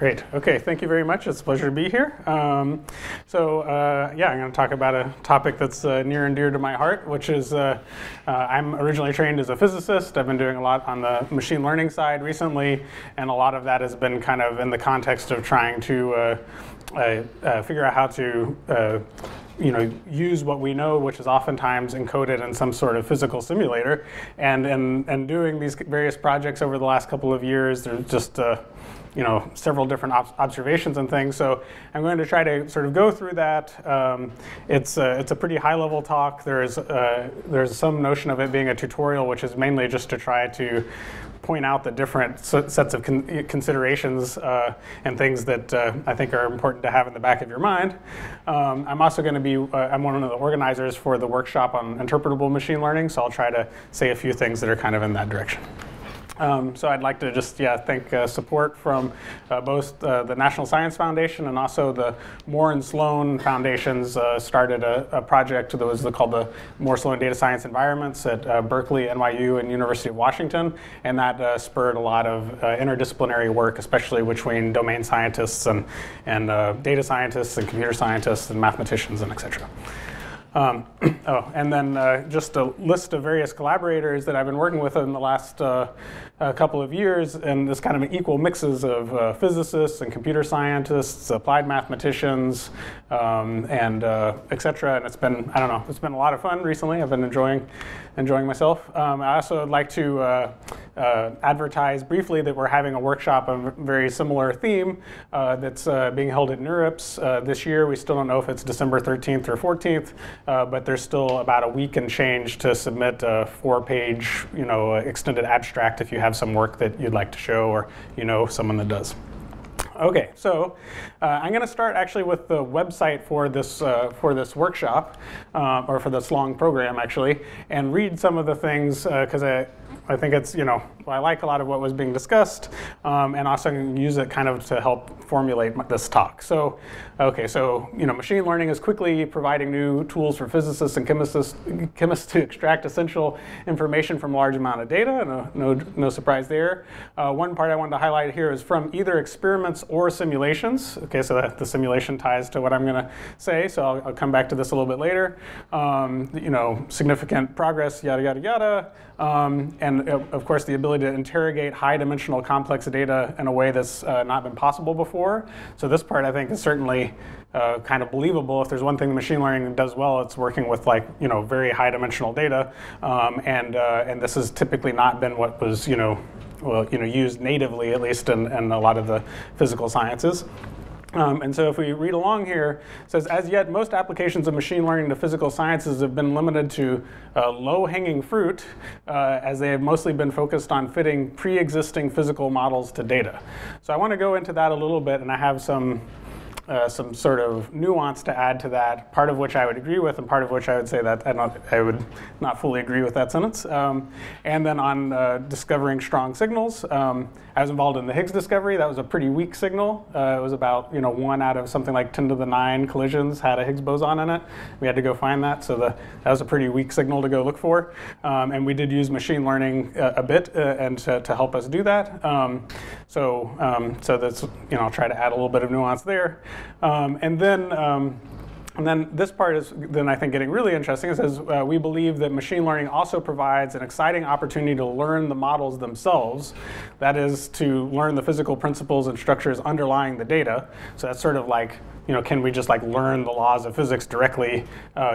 Great. Okay, thank you very much. It's a pleasure to be here. Yeah, I'm going to talk about a topic that's near and dear to my heart, which is I'm originally trained as a physicist. I've been doing a lot on the machine learning side recently, and a lot of that has been kind of in the context of trying to figure out how to use what we know, which is oftentimes encoded in some sort of physical simulator. And doing these various projects over the last couple of years, there's just several different observations and things. So I'm going to try to sort of go through that. It's a pretty high-level talk. There's some notion of it being a tutorial, which is mainly just to try to point out the different sets of considerations and things that I think are important to have in the back of your mind. I'm also going to be, I'm one of the organizers for the workshop on interpretable machine learning, so I'll try to say a few things that are kind of in that direction. So I'd like to just thank support from both the National Science Foundation and also the Moore and Sloan Foundations started a project that was called the Moore Sloan Data Science Environments at Berkeley, NYU, and University of Washington, and that spurred a lot of interdisciplinary work, especially between domain scientists and data scientists and computer scientists and mathematicians and et cetera. And then just a list of various collaborators that I've been working with in the last couple of years, and this kind of equal mixes of physicists and computer scientists, applied mathematicians, and et cetera. And it's been, I don't know, it's been a lot of fun recently. I've been enjoying myself. I also would like to advertise briefly that we're having a workshop on a very similar theme that's being held at NeurIPS this year. We still don't know if it's December 13th or 14th. But there's still about a week and change to submit a 4-page, extended abstract if you have some work that you'd like to show or you know someone that does. Okay, so I'm going to start actually with the website for this workshop or for this long program actually, and read some of the things because I think it's, I like a lot of what was being discussed, and also use it kind of to help formulate this talk. So, okay, so, machine learning is quickly providing new tools for physicists and chemists to extract essential information from a large amount of data. No surprise there. One part I wanted to highlight here is from either experiments or simulations. Okay, so that the simulation ties to what I'm going to say, so I'll come back to this a little bit later. Significant progress, yada, yada, yada. And of course, the ability to interrogate high-dimensional complex data in a way that's not been possible before. So this part, I think, is certainly kind of believable. If there's one thing machine learning does well, it's working with very high-dimensional data, and this has typically not been what was used natively, at least in a lot of the physical sciences. And so if we read along here, it says, as yet, most applications of machine learning to physical sciences have been limited to low-hanging fruit, as they have mostly been focused on fitting pre-existing physical models to data. So I want to go into that a little bit, and I have some sort of nuance to add to that, part of which I would agree with, and part of which I would say that I would not fully agree with that sentence. And then on discovering strong signals, I was involved in the Higgs discovery. That was a pretty weak signal. It was about 1 out of something like 10^9 collisions had a Higgs boson in it. We had to go find that, so that was a pretty weak signal to go look for. And we did use machine learning a bit and to help us do that. So that's I'll try to add a little bit of nuance there. And then this part is then I think getting really interesting. It says, we believe that machine learning also provides an exciting opportunity to learn the models themselves. That is, to learn the physical principles and structures underlying the data. So that's sort of like, can we just learn the laws of physics directly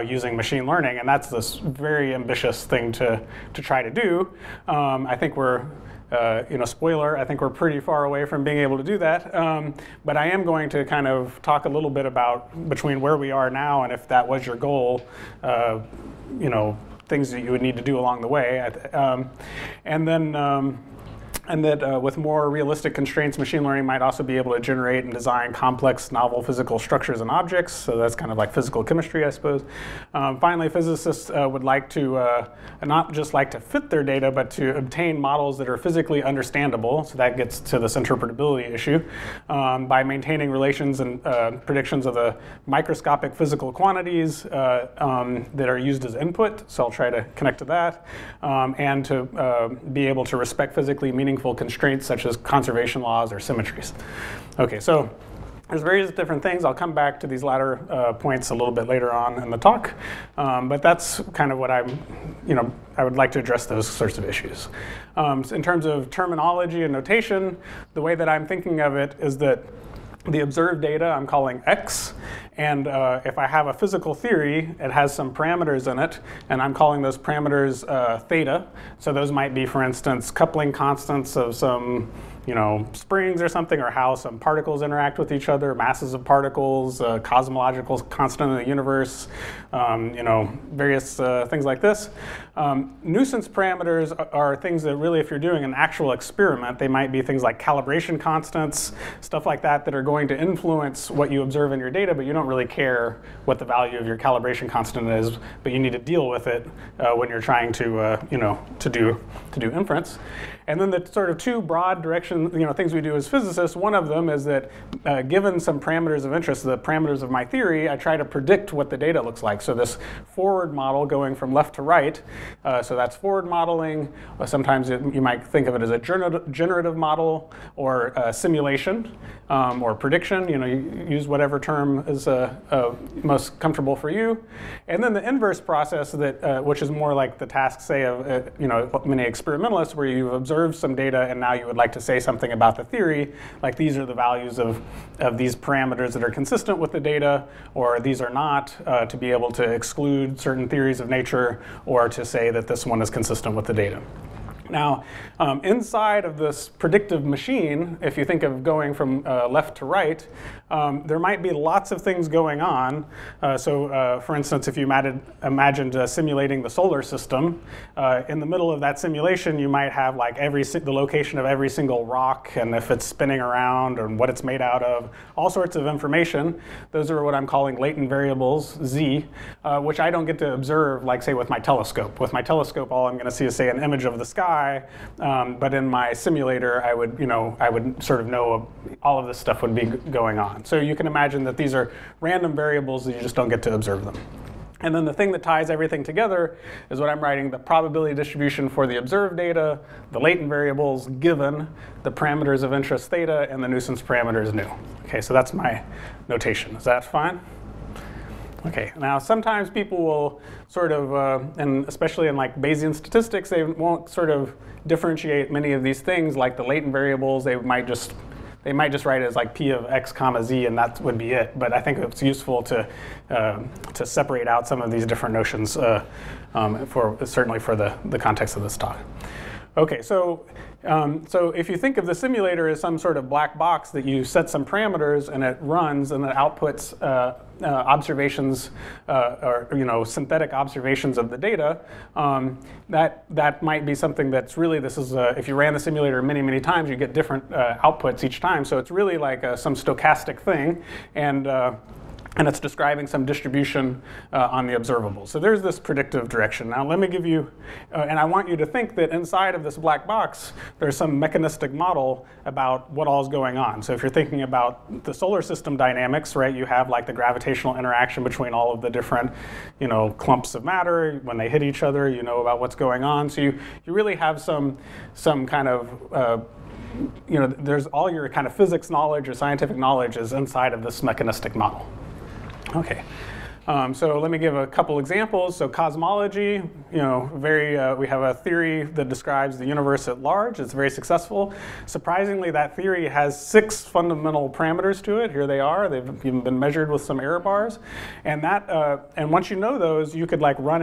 using machine learning? And that's this very ambitious thing to try to do. I think we're, spoiler, I think we're pretty far away from being able to do that. But I am going to kind of talk a little bit about between where we are now and if that was your goal, things that you would need to do along the way. And that with more realistic constraints, machine learning might also be able to generate and design complex, novel physical structures and objects. So that's kind of like physical chemistry, I suppose. Finally, physicists would like to not just like to fit their data, but to obtain models that are physically understandable. So that gets to this interpretability issue. By maintaining relations and predictions of the microscopic physical quantities that are used as input. So I'll try to connect to that. And to be able to respect physically meaningful meaningful constraints such as conservation laws or symmetries. Okay, so there's various different things. I'll come back to these latter points a little bit later on in the talk, but that's kind of what I would like to address those sorts of issues. So in terms of terminology and notation, the way that I'm thinking of it is that the observed data I'm calling X, and if I have a physical theory, it has some parameters in it, and I'm calling those parameters theta. So those might be, for instance, coupling constants of some springs or something, or how some particles interact with each other, masses of particles, cosmological constant in the universe, various things like this. Nuisance parameters are things that really, if you're doing an actual experiment, they might be things like calibration constants, stuff like that, that are going to influence what you observe in your data, but you don't really care what the value of your calibration constant is, but you need to deal with it when you're trying to, do inference. And then the sort of two broad directions, things we do as physicists, one of them is that given some parameters of interest, the parameters of my theory, I try to predict what the data looks like. So this forward model going from left to right, so that's forward modeling. Sometimes you might think of it as a generative model or simulation or prediction. You use whatever term is most comfortable for you. And then the inverse process, that which is more like the task, say, of many experimentalists, where you've observed some data and now you would like to say something about the theory, like these are the values of these parameters that are consistent with the data, or these are not, to be able to exclude certain theories of nature, or to say that this one is consistent with the data. Now, inside of this predictive machine, if you think of going from left to right, there might be lots of things going on. So for instance, if you imagined simulating the solar system, in the middle of that simulation, you might have like the location of every single rock, and if it's spinning around, and what it's made out of, all sorts of information. Those are what I'm calling latent variables, Z, which I don't get to observe, like, say, with my telescope. With my telescope, all I'm gonna see is, say, an image of the sky. But in my simulator, I would sort of know all of this stuff would be going on. So you can imagine that these are random variables that you just don't get to observe them. And then the thing that ties everything together is what I'm writing: the probability distribution for the observed data, the latent variables given, the parameters of interest theta, and the nuisance parameters nu. Okay, so that's my notation. Is that fine? Okay, now sometimes people will sort of, and especially in like Bayesian statistics, they won't sort of differentiate many of these things, like the latent variables. They might just write it as like P of X comma Z, and that would be it. But I think it's useful to separate out some of these different notions, certainly for the context of this talk. Okay, so if you think of the simulator as some sort of black box that you set some parameters and it runs and it outputs observations or synthetic observations of the data, that might be something that's really, if you ran the simulator many times, you get different outputs each time. So it's really like some stochastic thing, and it's describing some distribution on the observables. So there's this predictive direction. Now let me give you, and I want you to think that inside of this black box, there's some mechanistic model about what all is going on. So if you're thinking about the solar system dynamics, right, you have like the gravitational interaction between all of the different, clumps of matter. When they hit each other, you know about what's going on. So you really have some kind of, there's all your kind of physics knowledge or scientific knowledge is inside of this mechanistic model. Okay, so let me give a couple examples. So cosmology, we have a theory that describes the universe at large. It's very successful. Surprisingly, that theory has 6 fundamental parameters to it. Here they are. They've even been measured with some error bars. And that, and once you know those, you could like run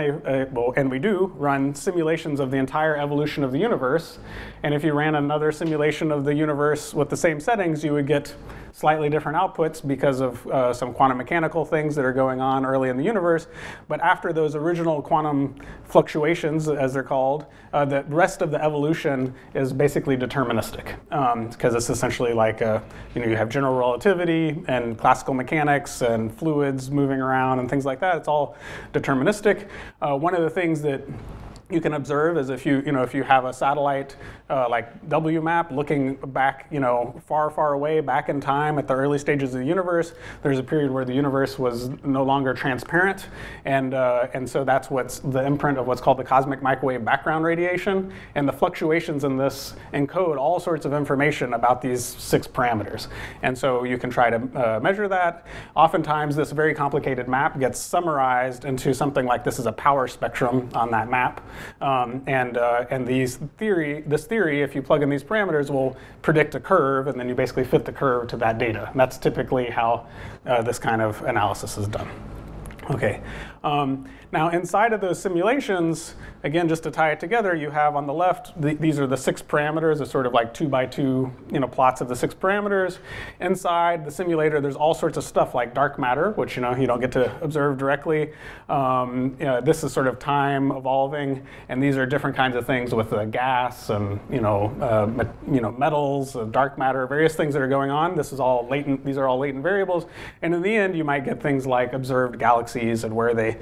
run simulations of the entire evolution of the universe. And if you ran another simulation of the universe with the same settings, you would get slightly different outputs because of some quantum mechanical things that are going on early in the universe. But after those original quantum fluctuations, as they're called, the rest of the evolution is basically deterministic, because it's essentially like you have general relativity and classical mechanics and fluids moving around and things like that. It's all deterministic. One of the things that you can observe is if you have a satellite like WMAP looking back, far, far away back in time at the early stages of the universe, there's a period where the universe was no longer transparent, and so that's what's the imprint of what's called the cosmic microwave background radiation, and the fluctuations in this encode all sorts of information about these 6 parameters, and so you can try to measure that. Oftentimes, this very complicated map gets summarized into something like this is a power spectrum on that map. And this theory, if you plug in these parameters, will predict a curve, and then you basically fit the curve to that data. And that's typically how this kind of analysis is done. Okay. Now, inside of those simulations, again, just to tie it together, you have on the left, these are the 6 parameters, it's sort of like 2 by 2 plots of the 6 parameters. Inside the simulator, there's all sorts of stuff like dark matter, which you don't get to observe directly. This is sort of time evolving, and these are different kinds of things with gas and metals, dark matter, various things that are going on. This is all latent. These are all latent variables, and in the end, you might get things like observed galaxies and where they,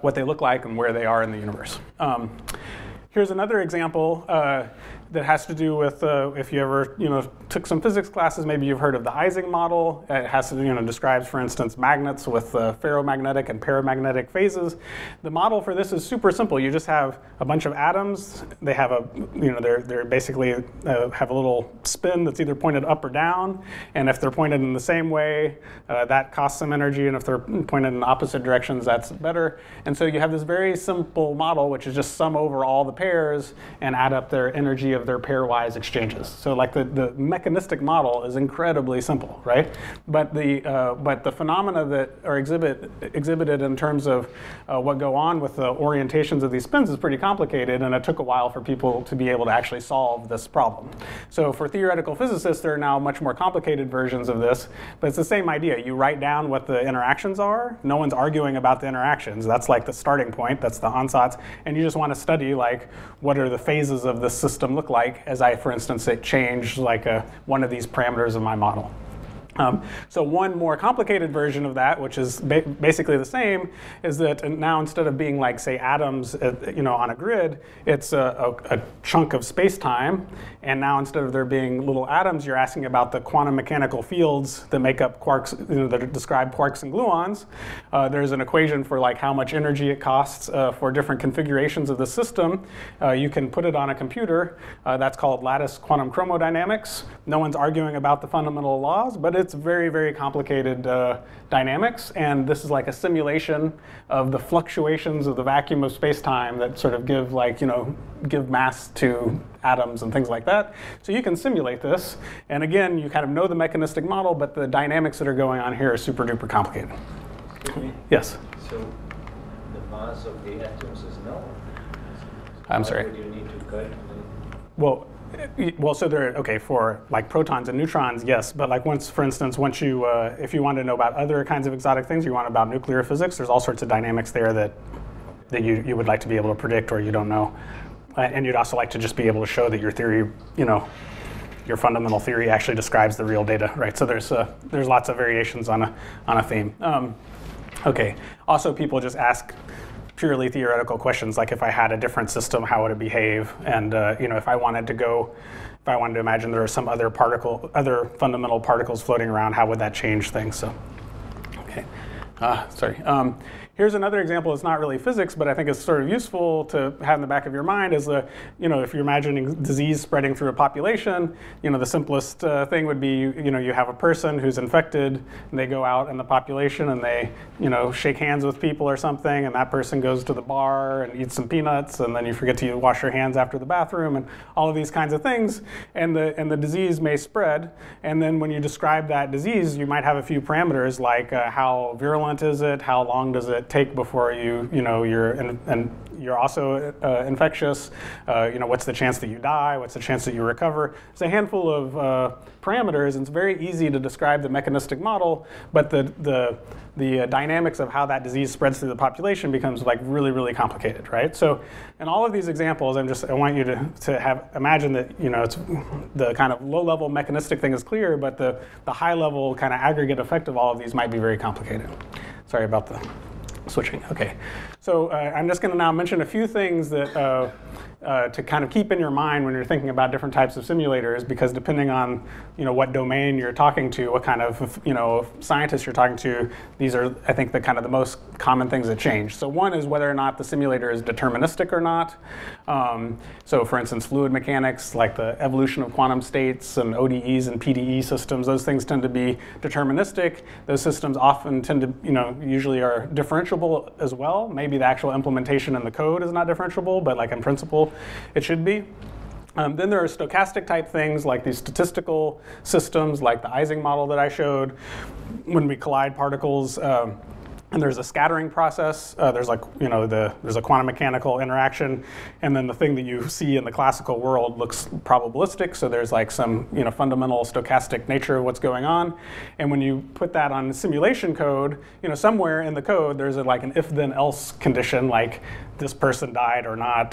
what they look like and where they are in the universe. Here's another example that has to do with if you ever took some physics classes, maybe you've heard of the Ising model. It has to describes, for instance, magnets with ferromagnetic and paramagnetic phases. The model for this is super simple. You just have a bunch of atoms. They have a they're basically have a little spin that's either pointed up or down, and if they're pointed in the same way, that costs some energy, and if they're pointed in opposite directions, that's better. And so you have this very simple model, which is just sum over all the pairs and add up their energy of their pairwise exchanges. So like the mechanistic model is incredibly simple, right? But the phenomena that are exhibited in terms of what go on with the orientations of these spins is pretty complicated, and it took a while for people to be able to actually solve this problem. So for theoretical physicists, there are now much more complicated versions of this, but it's the same idea. You write down what the interactions are. No one's arguing about the interactions. That's like the starting point. That's the ansatz. And you just want to study like what are the phases of this system look like as I, for instance, change like one of these parameters of my model. So one more complicated version of that, which is basically the same, is that now instead of being like, say, atoms on a grid, it's a chunk of space-time. And now instead of there being little atoms, you're asking about the quantum mechanical fields that make up quarks, that describe quarks and gluons. There's an equation for like how much energy it costs for different configurations of the system. You can put it on a computer. That's called lattice quantum chromodynamics. No one's arguing about the fundamental laws, but it's very, very complicated dynamics, and this is like a simulation of the fluctuations of the vacuum of space-time that sort of give like, give mass to atoms and things like that. So you can simulate this, and again, you kind of know the mechanistic model, but the dynamics that are going on here are super duper complicated. Yes? So the mass of the atoms is known? I'm sorry. Why would you need to calculate? Well, so there, okay, for like protons and neutrons, yes, but like once, for instance, once you, if you want to know about other kinds of exotic things, you want about nuclear physics, there's all sorts of dynamics there that you would like to be able to predict or you don't know. And you'd also like to just be able to show that your theory, your fundamental theory actually describes the real data, right? So there's lots of variations on a theme. Okay, also people just ask purely theoretical questions, like if I had a different system, how would it behave? And if I wanted to imagine there were some other fundamental particles floating around, how would that change things? So, okay, sorry. Here's another example. It's not really physics, but I think it's sort of useful to have in the back of your mind is the, if you're imagining disease spreading through a population, the simplest thing would be, you have a person who's infected, and they go out in the population and they, shake hands with people or something, and that person goes to the bar and eats some peanuts, and then you forget to wash your hands after the bathroom, and all of these kinds of things, and the disease may spread, and then when you describe that disease, you might have a few parameters like how virulent is it, how long does it take before you're also infectious. What's the chance that you die? What's the chance that you recover? It's a handful of parameters, and it's very easy to describe the mechanistic model. But the dynamics of how that disease spreads through the population becomes like really, really complicated, right? So, in all of these examples, I want you to have imagine that it's the kind of low-level mechanistic thing is clear, but the high-level kind of aggregate effect of all of these might be very complicated. Sorry about the switching. Okay, so I'm just going to now mention a few things that to kind of keep in your mind when you're thinking about different types of simulators, because depending on what domain you're talking to, what kind of scientist you're talking to, these are, I think, the kind of the most common things that change. So one is whether or not the simulator is deterministic or not. So for instance, fluid mechanics, like the evolution of quantum states and ODEs and PDE systems, those things tend to be deterministic. Those systems often tend to, usually are differentiable as well. Maybe the actual implementation in the code is not differentiable, but like in principle, it should be. Then there are stochastic type things like these statistical systems, like the Ising model that I showed, when we collide particles. And there's a scattering process. There's like there's a quantum mechanical interaction, and then the thing that you see in the classical world looks probabilistic. So there's like some fundamental stochastic nature of what's going on, and when you put that on simulation code, somewhere in the code there's like an if-then-else condition, like this person died or not,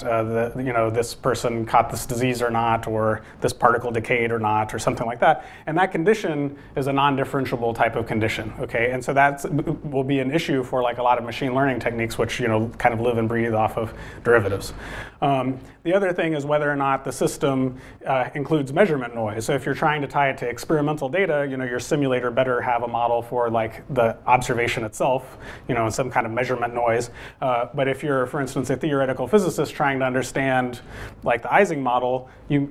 this person caught this disease or not, or this particle decayed or not, or something like that. And that condition is a non-differentiable type of condition. Okay, and so that will be an issue for like a lot of machine learning techniques, which kind of live and breathe off of derivatives. The other thing is whether or not the system includes measurement noise. So if you're trying to tie it to experimental data, your simulator better have a model for like the observation itself, and some kind of measurement noise. But if you're, for instance, a theoretical physicist trying to understand like the Ising model, you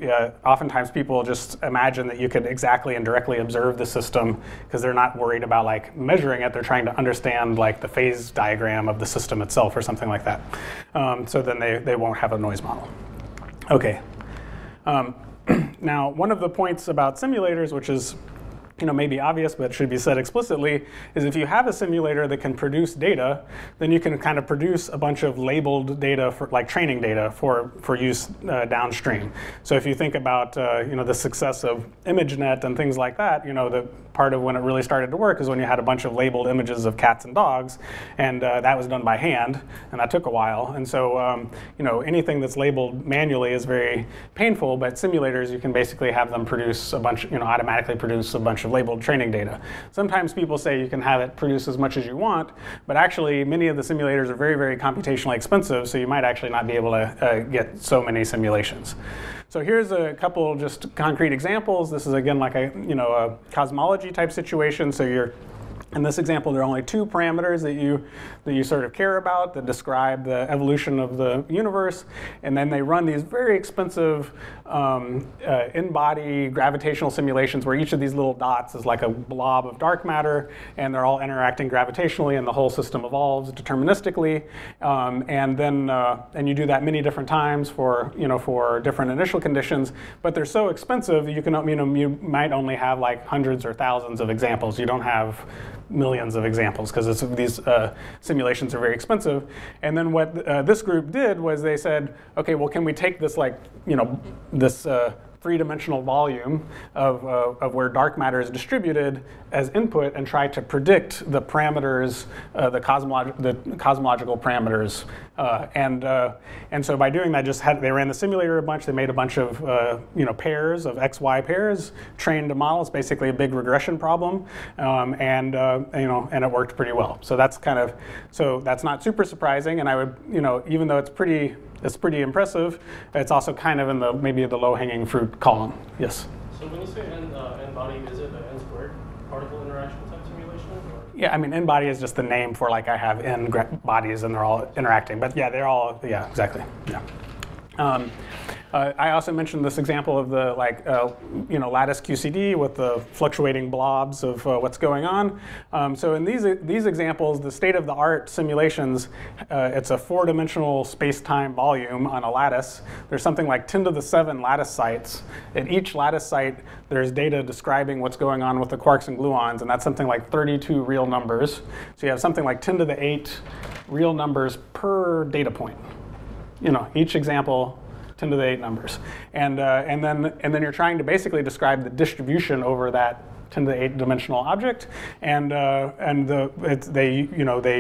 oftentimes people just imagine that you could exactly and directly observe the system, because they're not worried about like measuring it. They're trying to understand like the phase diagram of the system itself or something like that. So then they won't have a noise model. Okay. Now, one of the points about simulators, which is maybe obvious but should be said explicitly, is if you have a simulator that can produce data, then you can kind of produce a bunch of labeled data, for like training data for use downstream. So if you think about the success of ImageNet and things like that, the part of when it really started to work is when you had a bunch of labeled images of cats and dogs, and that was done by hand, and that took a while. And so anything that's labeled manually is very painful, but simulators, you can basically have them produce a bunch, automatically produce a bunch of labeled training data. Sometimes people say you can have it produce as much as you want, but actually many of the simulators are very, very computationally expensive, so you might actually not be able to get so many simulations. So here's a couple just concrete examples. This is again like a a cosmology type situation. So you're, in this example, there are only two parameters that you sort of care about that describe the evolution of the universe, and then they run these very expensive in-body gravitational simulations where each of these little dots is like a blob of dark matter, and they're all interacting gravitationally, and the whole system evolves deterministically. And you do that many different times for for different initial conditions, but they're so expensive that you can you might only have like hundreds or thousands of examples. You don't have millions of examples, because these simulations are very expensive. And then what this group did was they said, okay, well, can we take this like this three-dimensional volume of where dark matter is distributed as input and try to predict the parameters, the cosmological parameters. And so by doing that, they ran the simulator a bunch. They made a bunch of pairs of XY pairs, trained a model. It's basically a big regression problem, and it worked pretty well. So that's kind of, so that's not super surprising. And I would even though it's pretty impressive, it's also kind of in the maybe the low-hanging fruit column. Yes? So when you say n-body, is it an n-squared particle interaction type simulation? Or? Yeah, I mean, n-body is just the name for like I have n bodies and they're all interacting. But yeah, they're all, yeah, exactly, yeah. I also mentioned this example of the lattice QCD with the fluctuating blobs of what's going on. So in these examples, the state-of-the-art simulations, it's a four-dimensional space-time volume on a lattice. There's something like 10 to the 7 lattice sites. At each lattice site, there's data describing what's going on with the quarks and gluons, and that's something like 32 real numbers. So you have something like 10 to the 8 real numbers per data point. Each example, 10 to the 8 numbers, and then you're trying to basically describe the distribution over that 10 to the 8 dimensional object, and they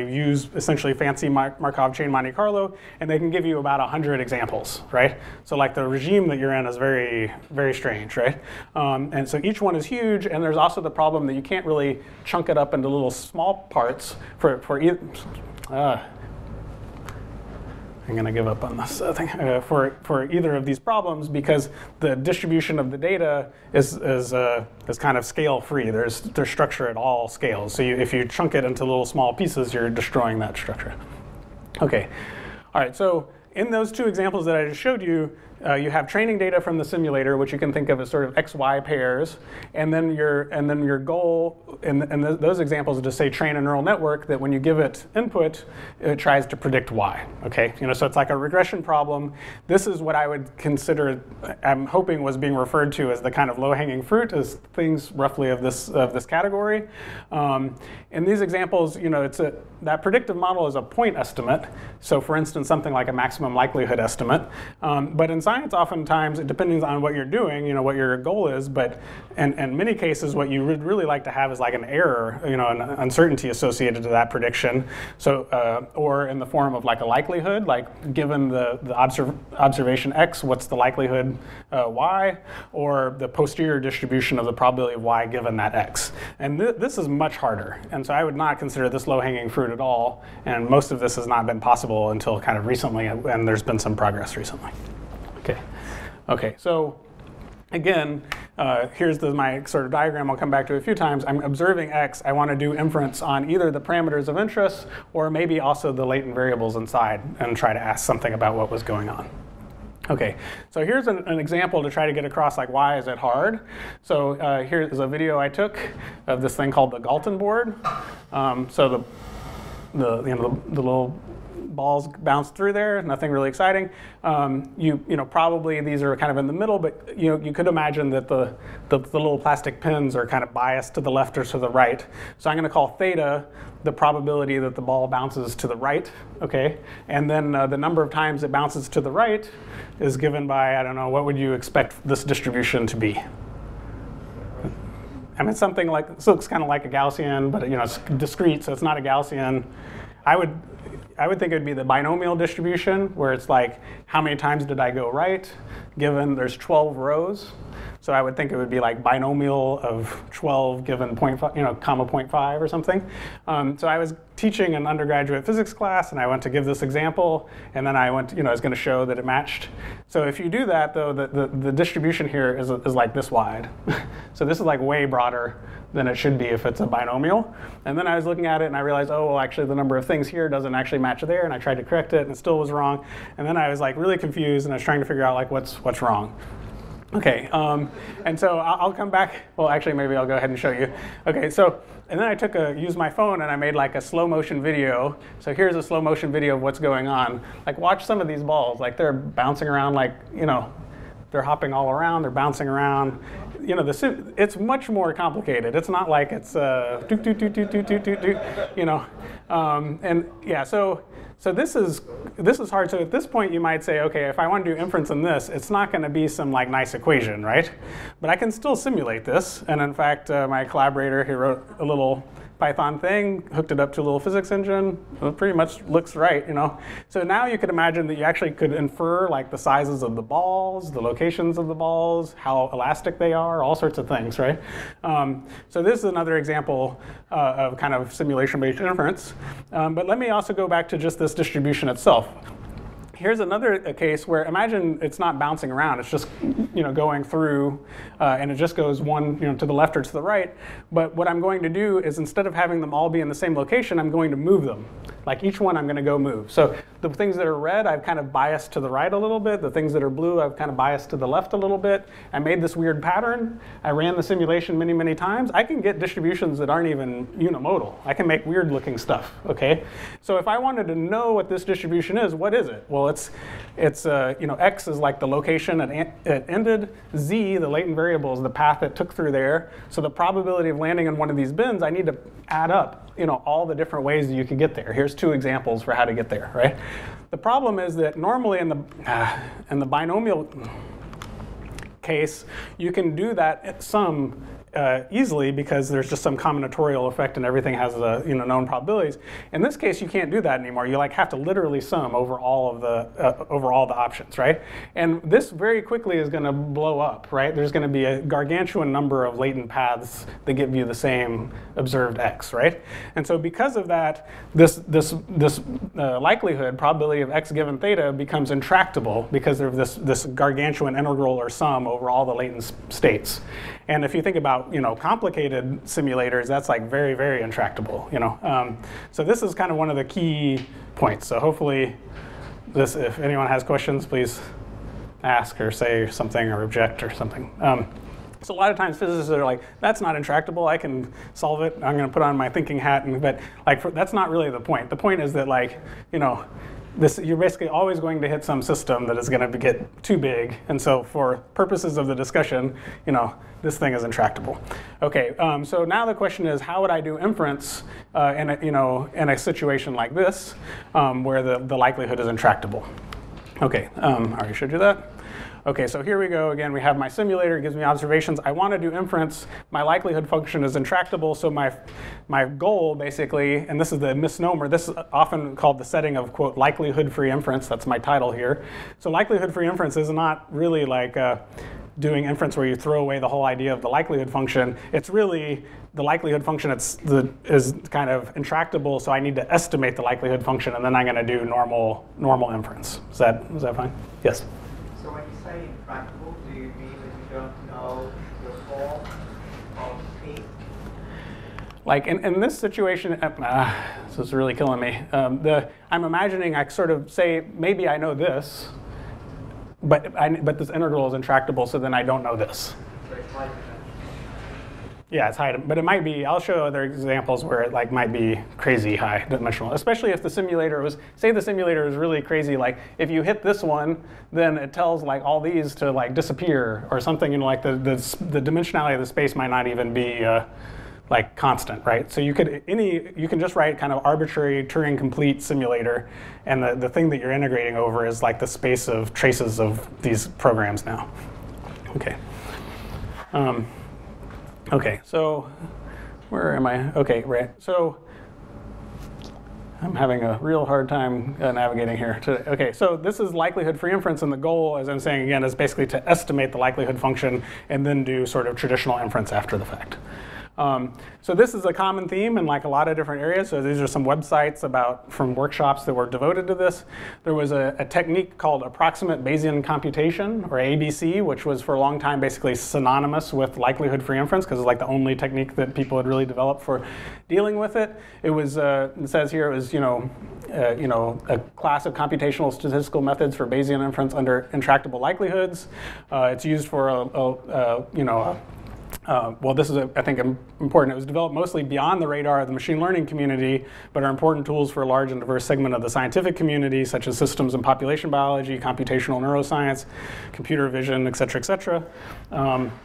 use essentially fancy Markov chain Monte Carlo, and they can give you about 100 examples, right? So like the regime that you're in is very, very strange, right? And so each one is huge, and there's also the problem that you can't really chunk it up into little small parts for either of these problems, because the distribution of the data is kind of scale free. There's structure at all scales. So if you chunk it into little small pieces, you're destroying that structure. Okay, all right. So in those two examples that I just showed you, you have training data from the simulator, which you can think of as sort of XY pairs, and then your goal in those examples is to say train a neural network that when you give it input, it tries to predict Y. Okay, so it's like a regression problem. This is what I would consider, I'm hoping, was being referred to as the kind of low-hanging fruit, as things roughly of this category. In these examples, that predictive model is a point estimate. So for instance, something like a maximum likelihood estimate, but in science, oftentimes, depending on what you're doing, what your goal is, but in many cases, what you would really like to have is like an error, an uncertainty associated to that prediction. So, or in the form of like a likelihood, like given the observation X, what's the likelihood Y, or the posterior distribution of the probability of Y given that X. And this is much harder. And so I would not consider this low-hanging fruit at all. And most of this has not been possible until kind of recently, and there's been some progress recently. Okay, so again, here's my sort of diagram I'll come back to a few times. I'm observing X. I want to do inference on either the parameters of interest or maybe also the latent variables inside and try to ask something about what was going on. Okay, so here's an example to try to get across, like, why is it hard? So here's a video I took of this thing called the Galton board. So the little balls bounce through there, nothing really exciting. Probably these are kind of in the middle, but you could imagine that the little plastic pins are kind of biased to the left or to the right. So I'm going to call theta the probability that the ball bounces to the right, okay? And then the number of times it bounces to the right is given by, I don't know, what would you expect this distribution to be? I mean, something like, this looks kind of like a Gaussian, but it's discrete, so it's not a Gaussian. I would think it would be the binomial distribution, where it's like, how many times did I go right, given there's 12 rows. So I would think it would be like binomial of 12 given 0.5, comma 0.5 or something. So I was teaching an undergraduate physics class, and I went to give this example, and then I went, I was going to show that it matched. So if you do that, though, the distribution here is like this wide. So this is like way broader than it should be if it's a binomial. And then I was looking at it, and I realized, oh, well, actually, the number of things here doesn't actually match there. And I tried to correct it, and it still was wrong. And then I was like really confused, and I was trying to figure out like what's wrong. Okay, and so I'll come back. Well, actually, maybe I'll go ahead and show you. Okay, so, and then I used my phone and I made like a slow motion video. So here's a slow motion video of what's going on. Like, watch some of these balls. Like, they're bouncing around, like, they're hopping all around, they're bouncing around. It's much more complicated. It's not like it's doot, doot, doot, doot, doot, doot, doot, doot, and yeah, so this is hard. So at this point, you might say, okay, if I want to do inference in this, it's not going to be some like nice equation, right? But I can still simulate this. And in fact, my collaborator, he wrote a little Python thing, hooked it up to a little physics engine. It pretty much looks right, So now you could imagine that you actually could infer like the sizes of the balls, the locations of the balls, how elastic they are, all sorts of things, right? So this is another example of kind of simulation-based inference. But let me also go back to just this distribution itself. Here's another case where, imagine it's not bouncing around, it's just going through, and it just goes one to the left or to the right. But what I'm going to do is, instead of having them all be in the same location, I'm going to move them. Like, each one I'm going to go move. So the things that are red, I've kind of biased to the right a little bit. The things that are blue, I've kind of biased to the left a little bit. I made this weird pattern. I ran the simulation many, many times. I can get distributions that aren't even unimodal. I can make weird looking stuff, okay? So if I wanted to know what this distribution is, what is it? Well, it's X is like the location it ended. Z, the latent variable, is the path it took through there. So the probability of landing in one of these bins, I need to add up, all the different ways that you could get there. Here's two examples for how to get there, right? The problem is that normally in the binomial case, you can do that at some easily because there's just some combinatorial effect and everything has a, known probabilities. In this case, you can't do that anymore. You have to literally sum over all of the options, right? And this very quickly is going to blow up, right? There's going to be a gargantuan number of latent paths that give you the same observed x, right? And so because of that, this likelihood, probability of x given theta becomes intractable because of this gargantuan integral or sum over all the latent states. And if you think about complicated simulators, that's like very, very intractable. So this is kind of one of the key points. So hopefully, this, if anyone has questions, please ask or say something or object or something. So a lot of times physicists are like, that's not intractable, I can solve it, I'm going to put on my thinking hat, but like, that's not really the point. The point is that you're basically always going to hit some system that is going to get too big, and so for purposes of the discussion, this thing is intractable. Okay, so now the question is, how would I do inference in a situation like this, where the likelihood is intractable? Okay, I already showed you that. Okay, so here we go again. We have my simulator, it gives me observations. I want to do inference. My likelihood function is intractable, so my goal basically, and this is the misnomer, this is often called the setting of, quote, likelihood-free inference. That's my title here. So likelihood-free inference is not really like doing inference where you throw away the whole idea of the likelihood function. It's really the likelihood function is kind of intractable, so I need to estimate the likelihood function, and then I'm going to do normal inference. Is that fine? Yes? So when you say intractable, do you mean that you don't know the form of P? Like in this situation, this is really killing me. I'm imagining I sort of say, maybe I know this, but this integral is intractable, so then I don't know this. So it's high dimension. Yeah, it's high, but it might be, I'll show other examples where it might be crazy high dimensional, especially if the simulator was, say the simulator is really crazy, like if you hit this one, then it tells all these to disappear or something, the dimensionality of the space might not even be constant, right? So you can just write kind of arbitrary Turing complete simulator, and the thing that you're integrating over is the space of traces of these programs now. Okay. Okay, so where am I? Okay, right. So I'm having a real hard time navigating here today. Okay, so this is likelihood-free inference, and the goal, as I'm saying again, is basically to estimate the likelihood function and then do sort of traditional inference after the fact. So this is a common theme in a lot of different areas. So these are some websites from workshops that were devoted to this. There was a technique called approximate Bayesian computation, or ABC, which was for a long time basically synonymous with likelihood-free inference because it's the only technique that people had really developed for dealing with it. It was it says here it was a class of computational statistical methods for Bayesian inference under intractable likelihoods. It's used for well, this is, I think, important. It was developed mostly beyond the radar of the machine learning community, but are important tools for a large and diverse segment of the scientific community, such as systems and population biology, computational neuroscience, computer vision, et cetera, et cetera.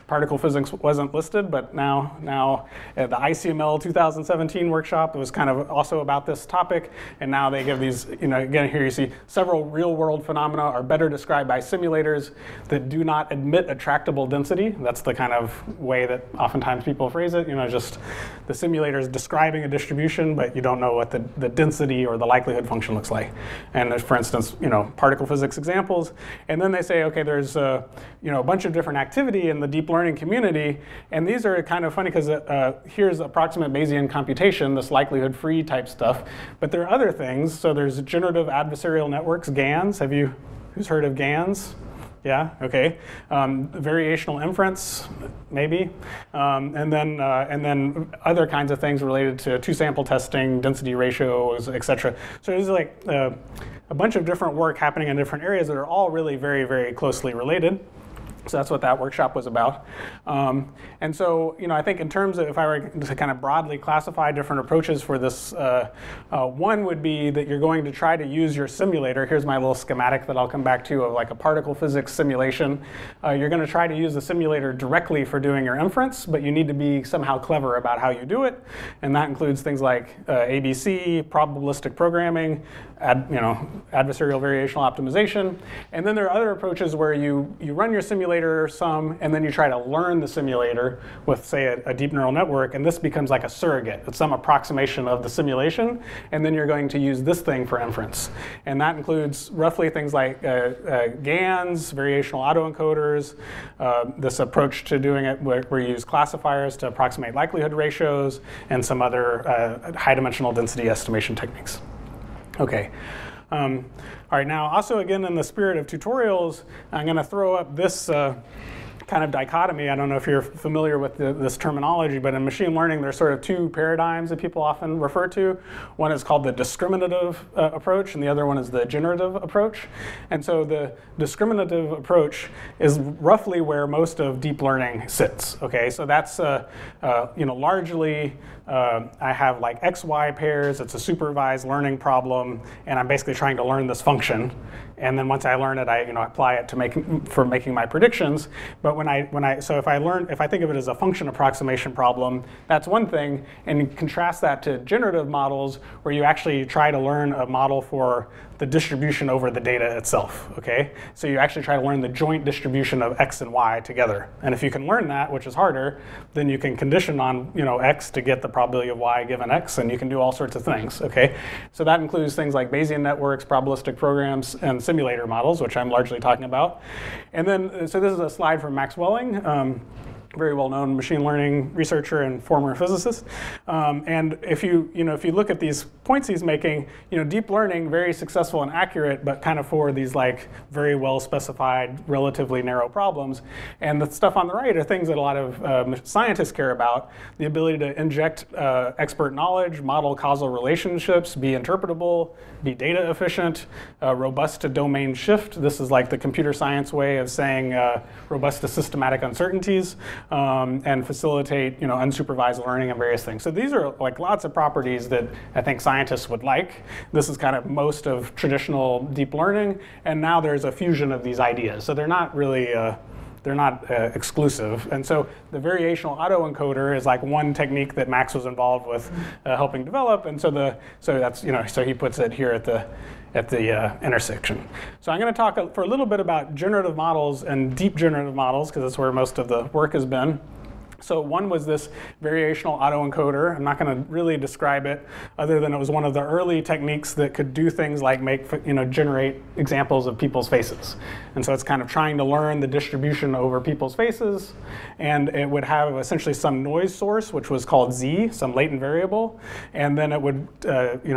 Particle physics wasn't listed, but now at the ICML 2017 workshop, it was kind of also about this topic, and now they give these, again, here you see several real-world phenomena are better described by simulators that do not admit a tractable density. That's the kind of way that oftentimes people phrase it, just the simulator is describing a distribution, but you don't know what the density or the likelihood function looks like. And there's, for instance, particle physics examples. And then they say, okay, there's a bunch of different activity in the deep learning community. And these are kind of funny because here's approximate Bayesian computation, this likelihood-free type stuff. But there are other things. So there's generative adversarial networks, GANs. Who's heard of GANs? Yeah, okay. Variational inference, maybe. And then other kinds of things related to two-sample testing, density ratios, et cetera. So there's a bunch of different work happening in different areas that are all really very, very closely related. So that's what that workshop was about. And so, I think in terms of, if I were to kind of broadly classify different approaches for this, one would be that you're going to try to use your simulator. Here's my little schematic that I'll come back to of a particle physics simulation. You're going to try to use the simulator directly for doing your inference, but you need to be somehow clever about how you do it. And that includes things like ABC, probabilistic programming, adversarial variational optimization. And then there are other approaches where you run your simulator simulator some, and then you try to learn the simulator with, say, a deep neural network, and this becomes like a surrogate. It's some approximation of the simulation, and then you're going to use this thing for inference. And that includes roughly things like GANs, variational autoencoders, this approach to doing it where you use classifiers to approximate likelihood ratios, and some other high-dimensional density estimation techniques. Okay. All right, now also again in the spirit of tutorials, I'm going to throw up this kind of dichotomy. I don't know if you're familiar with this terminology, but in machine learning there's sort of two paradigms that people often refer to. One is called the discriminative approach, and the other one is the generative approach. And so the discriminative approach is roughly where most of deep learning sits. Okay, so that's largely I have like XY pairs. It's a supervised learning problem, and I'm basically trying to learn this function. And then once I learn it, I apply it to making my predictions. But if I think of it as a function approximation problem, that's one thing. And you contrast that to generative models, where you actually try to learn a model for the distribution over the data itself. Okay, so you actually try to learn the joint distribution of x and y together. And if you can learn that, which is harder, then you can condition on x to get the probability of y given x, and you can do all sorts of things. Okay, so that includes things like Bayesian networks, probabilistic programs, and simulator models, which I'm largely talking about. And then, so this is a slide from Max Welling, very well-known machine learning researcher and former physicist. And if you look at these points he's making, deep learning, very successful and accurate, but kind of for these like very well-specified, relatively narrow problems. And the stuff on the right are things that a lot of scientists care about: the ability to inject expert knowledge, model causal relationships, be interpretable, be data efficient, robust to domain shift. This is like the computer science way of saying robust to systematic uncertainties. And facilitate, unsupervised learning and various things. So these are like lots of properties that I think scientists would like. This is kind of most of traditional deep learning, and now there's a fusion of these ideas. So they're not really exclusive. And so the variational autoencoder is like one technique that Max was involved with helping develop. And so that's so he puts it here at the intersection. So I'm going to talk for a little bit about generative models and deep generative models, because that's where most of the work has been. So one was this variational autoencoder. I'm not going to really describe it, other than it was one of the early techniques that could do things like generate examples of people's faces. And so it's kind of trying to learn the distribution over people's faces, and it would have essentially some noise source, which was called Z, some latent variable, and then it would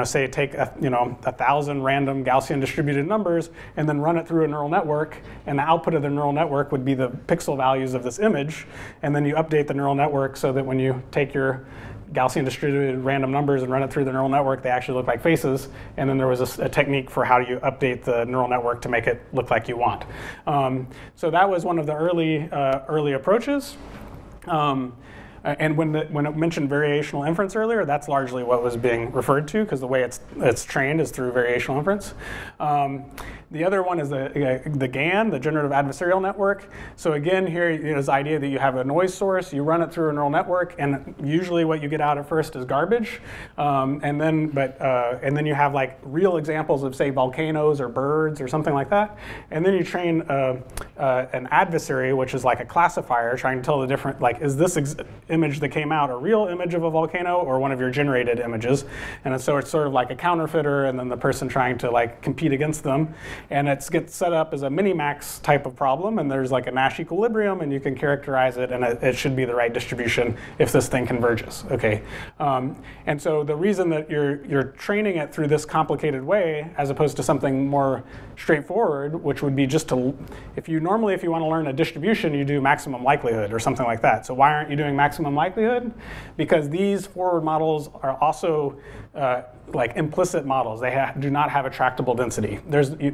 say take 1,000 random Gaussian distributed numbers and then run it through a neural network, and the output of the neural network would be the pixel values of this image, and then you update the neural network so that when you take your Gaussian distributed random numbers and run it through the neural network, they actually look like faces. And then there was a technique for how do you update the neural network to make it look like you want. So that was one of the early approaches. And when it mentioned variational inference earlier, that's largely what was being referred to, because the way it's trained is through variational inference. The other one is the GAN, the generative adversarial network. So again, here is the idea that you have a noise source, you run it through a neural network, and usually what you get out at first is garbage. And then you have like real examples of, say, volcanoes or birds or something like that. And then you train an adversary, which is like a classifier, trying to tell the different, like, is this image that came out a real image of a volcano or one of your generated images? And so it's sort of like a counterfeiter, and then the person trying to like compete against them. And it gets set up as a minimax type of problem, and there's like a Nash equilibrium, and you can characterize it, and it should be the right distribution if this thing converges. Okay, and so the reason that you're training it through this complicated way, as opposed to something more straightforward, which would be just to, if you want to learn a distribution, you do maximum likelihood or something like that. So why aren't you doing maximum likelihood? Because these forward models are also like implicit models. They do not have a tractable density.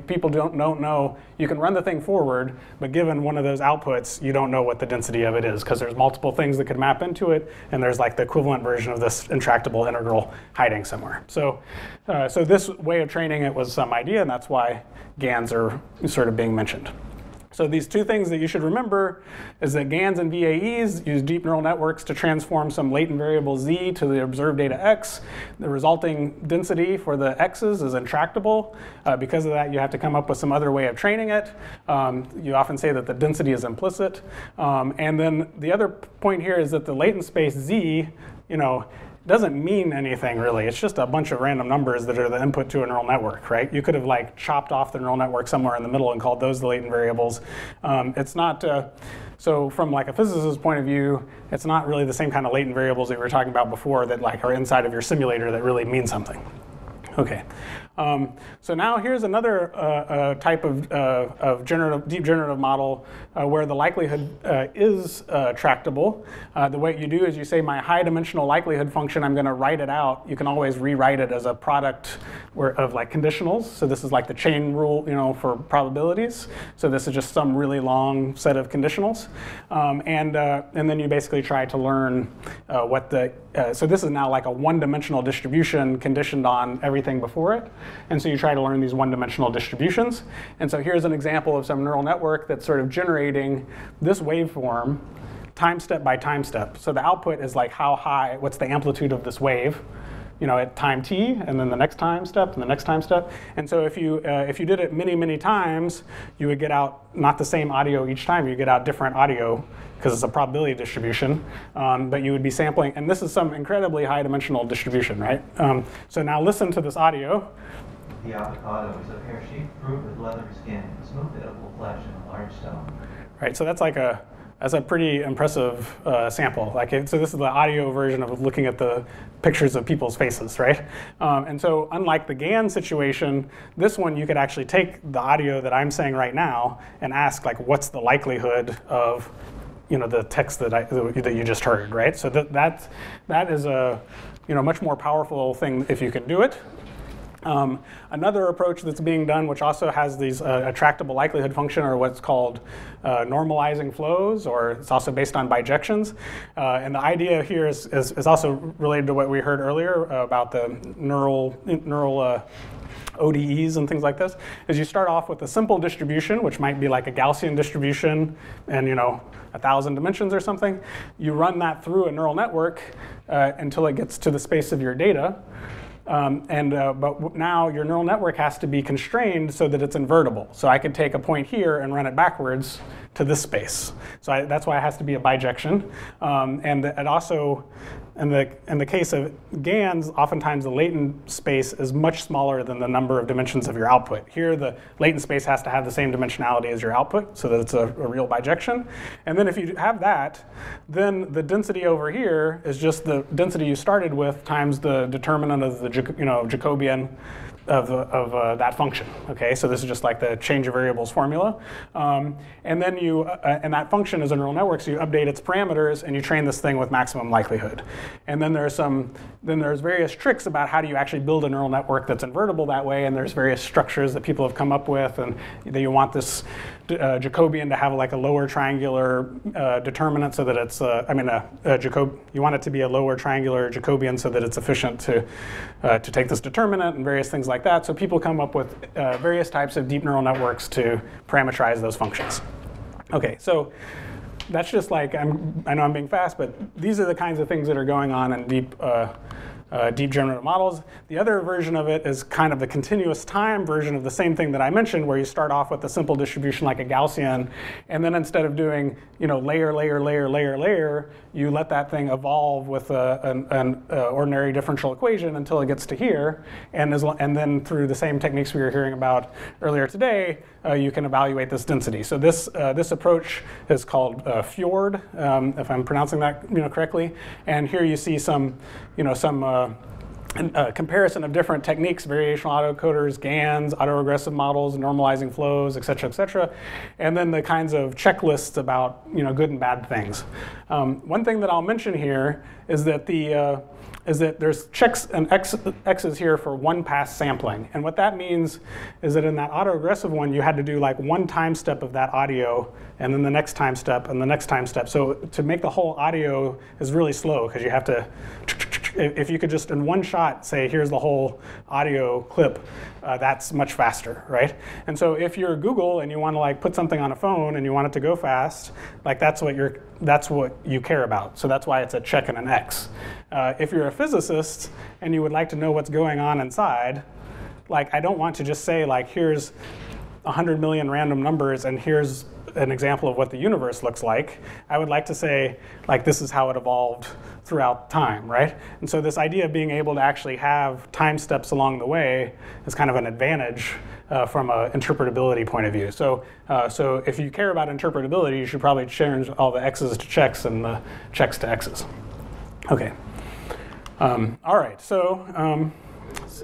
People don't know. You can run the thing forward, but given one of those outputs, you don't know what the density of it is, because there's multiple things that could map into it, and there's like the equivalent version of this intractable integral hiding somewhere. So this way of training it was some idea, and that's why GANs are sort of being mentioned. So these two things that you should remember is that GANs and VAEs use deep neural networks to transform some latent variable z to the observed data x. The resulting density for the x's is intractable. Because of that, you have to come up with some other way of training it. You often say that the density is implicit. And then the other point here is that the latent space z, doesn't mean anything really. It's just a bunch of random numbers that are the input to a neural network, right? You could have chopped off the neural network somewhere in the middle and called those the latent variables. It's not, so from a physicist's point of view, it's not really the same kind of latent variables that we were talking about before that are inside of your simulator that really mean something. Okay, so now here's another type of deep generative model where the likelihood is tractable. The way you do is you say my high dimensional likelihood function, I'm going to write it out. You can always rewrite it as a product of conditionals. So this is the chain rule, for probabilities. So this is just some really long set of conditionals, and then you basically try to learn what the so this is now a one-dimensional distribution conditioned on everything before it. And so you try to learn these one-dimensional distributions. And so here's an example of some neural network that's sort of generating this waveform time step by time step. So the output is how high, what's the amplitude of this wave, at time t, and then the next time step, and the next time step. And so if you did it many, many times, you would get out not the same audio each time. You get out different audio, because it's a probability distribution, but you would be sampling. And this is some incredibly high dimensional distribution, right? So now listen to this audio. The avocado is a pear-shaped fruit with leather skin, smooth edible flesh, and a large stone. Right, so that's that's a pretty impressive sample. So this is the audio version of looking at the pictures of people's faces, right? And so unlike the GAN situation, this one you could actually take the audio that I'm saying right now and ask what's the likelihood of the text that you just heard, right? So that is a much more powerful thing if you can do it. Another approach that's being done, which also has these tractable likelihood function, or what's called normalizing flows, or it's also based on bijections. And the idea here is also related to what we heard earlier about the neural ODEs and things like this. Is you start off with a simple distribution, which might be a Gaussian distribution, and 1,000 dimensions or something. You run that through a neural network until it gets to the space of your data. But now your neural network has to be constrained so that it's invertible. So I could take a point here and run it backwards to this space. So that's why it has to be a bijection. And it also, in the case of GANs, oftentimes the latent space is much smaller than the number of dimensions of your output. Here, the latent space has to have the same dimensionality as your output, so that it's a real bijection. And then if you have that, then the density over here is just the density you started with times the determinant of the Jacobian of that function. Okay, so this is just the change of variables formula, and then and that function is a neural network, so you update its parameters and you train this thing with maximum likelihood. And then there's various tricks about how do you actually build a neural network that's invertible that way, and there's various structures that people have come up with, and that you want this Jacobian to have a lower triangular determinant, so that it's you want it to be a lower triangular Jacobian so that it's efficient to take this determinant and various things like that. So people come up with various types of deep neural networks to parameterize those functions. Okay, so that's just I know I'm being fast, but these are the kinds of things that are going on in deep generative models. The other version of it is kind of the continuous time version of the same thing that I mentioned, where you start off with a simple distribution like a Gaussian, and then instead of doing layer, layer, layer, layer, layer, you let that thing evolve with an ordinary differential equation until it gets to here, and then through the same techniques we were hearing about earlier today, you can evaluate this density. So this approach is called Fjord, if I'm pronouncing that correctly. And here you see some comparison of different techniques, variational autocoders, GANs, autoregressive models, normalizing flows, et cetera, and then the kinds of checklists about good and bad things. One thing that I'll mention here is that there's checks and x's here for one pass sampling, and what that means is that in that autoregressive one, you had to do one time step of that audio, and then the next time step, and the next time step. So to make the whole audio is really slow because you have to if you could just in one shot say, here's the whole audio clip, that's much faster, right? And so if you're Google and you want to like put something on a phone and you want it to go fast, like that's what you care about. So that's why it's a check and an X. If you're a physicist and you would like to know what's going on inside, like I don't want to just say like, here's 100 million random numbers and here's an example of what the universe looks like. I would like to say, like, this is how it evolved throughout time, right? And so this idea of being able to actually have time steps along the way is kind of an advantage from an interpretability point of view. So, so if you care about interpretability, you should probably change all the X's to checks and the checks to X's. Okay. All right, so,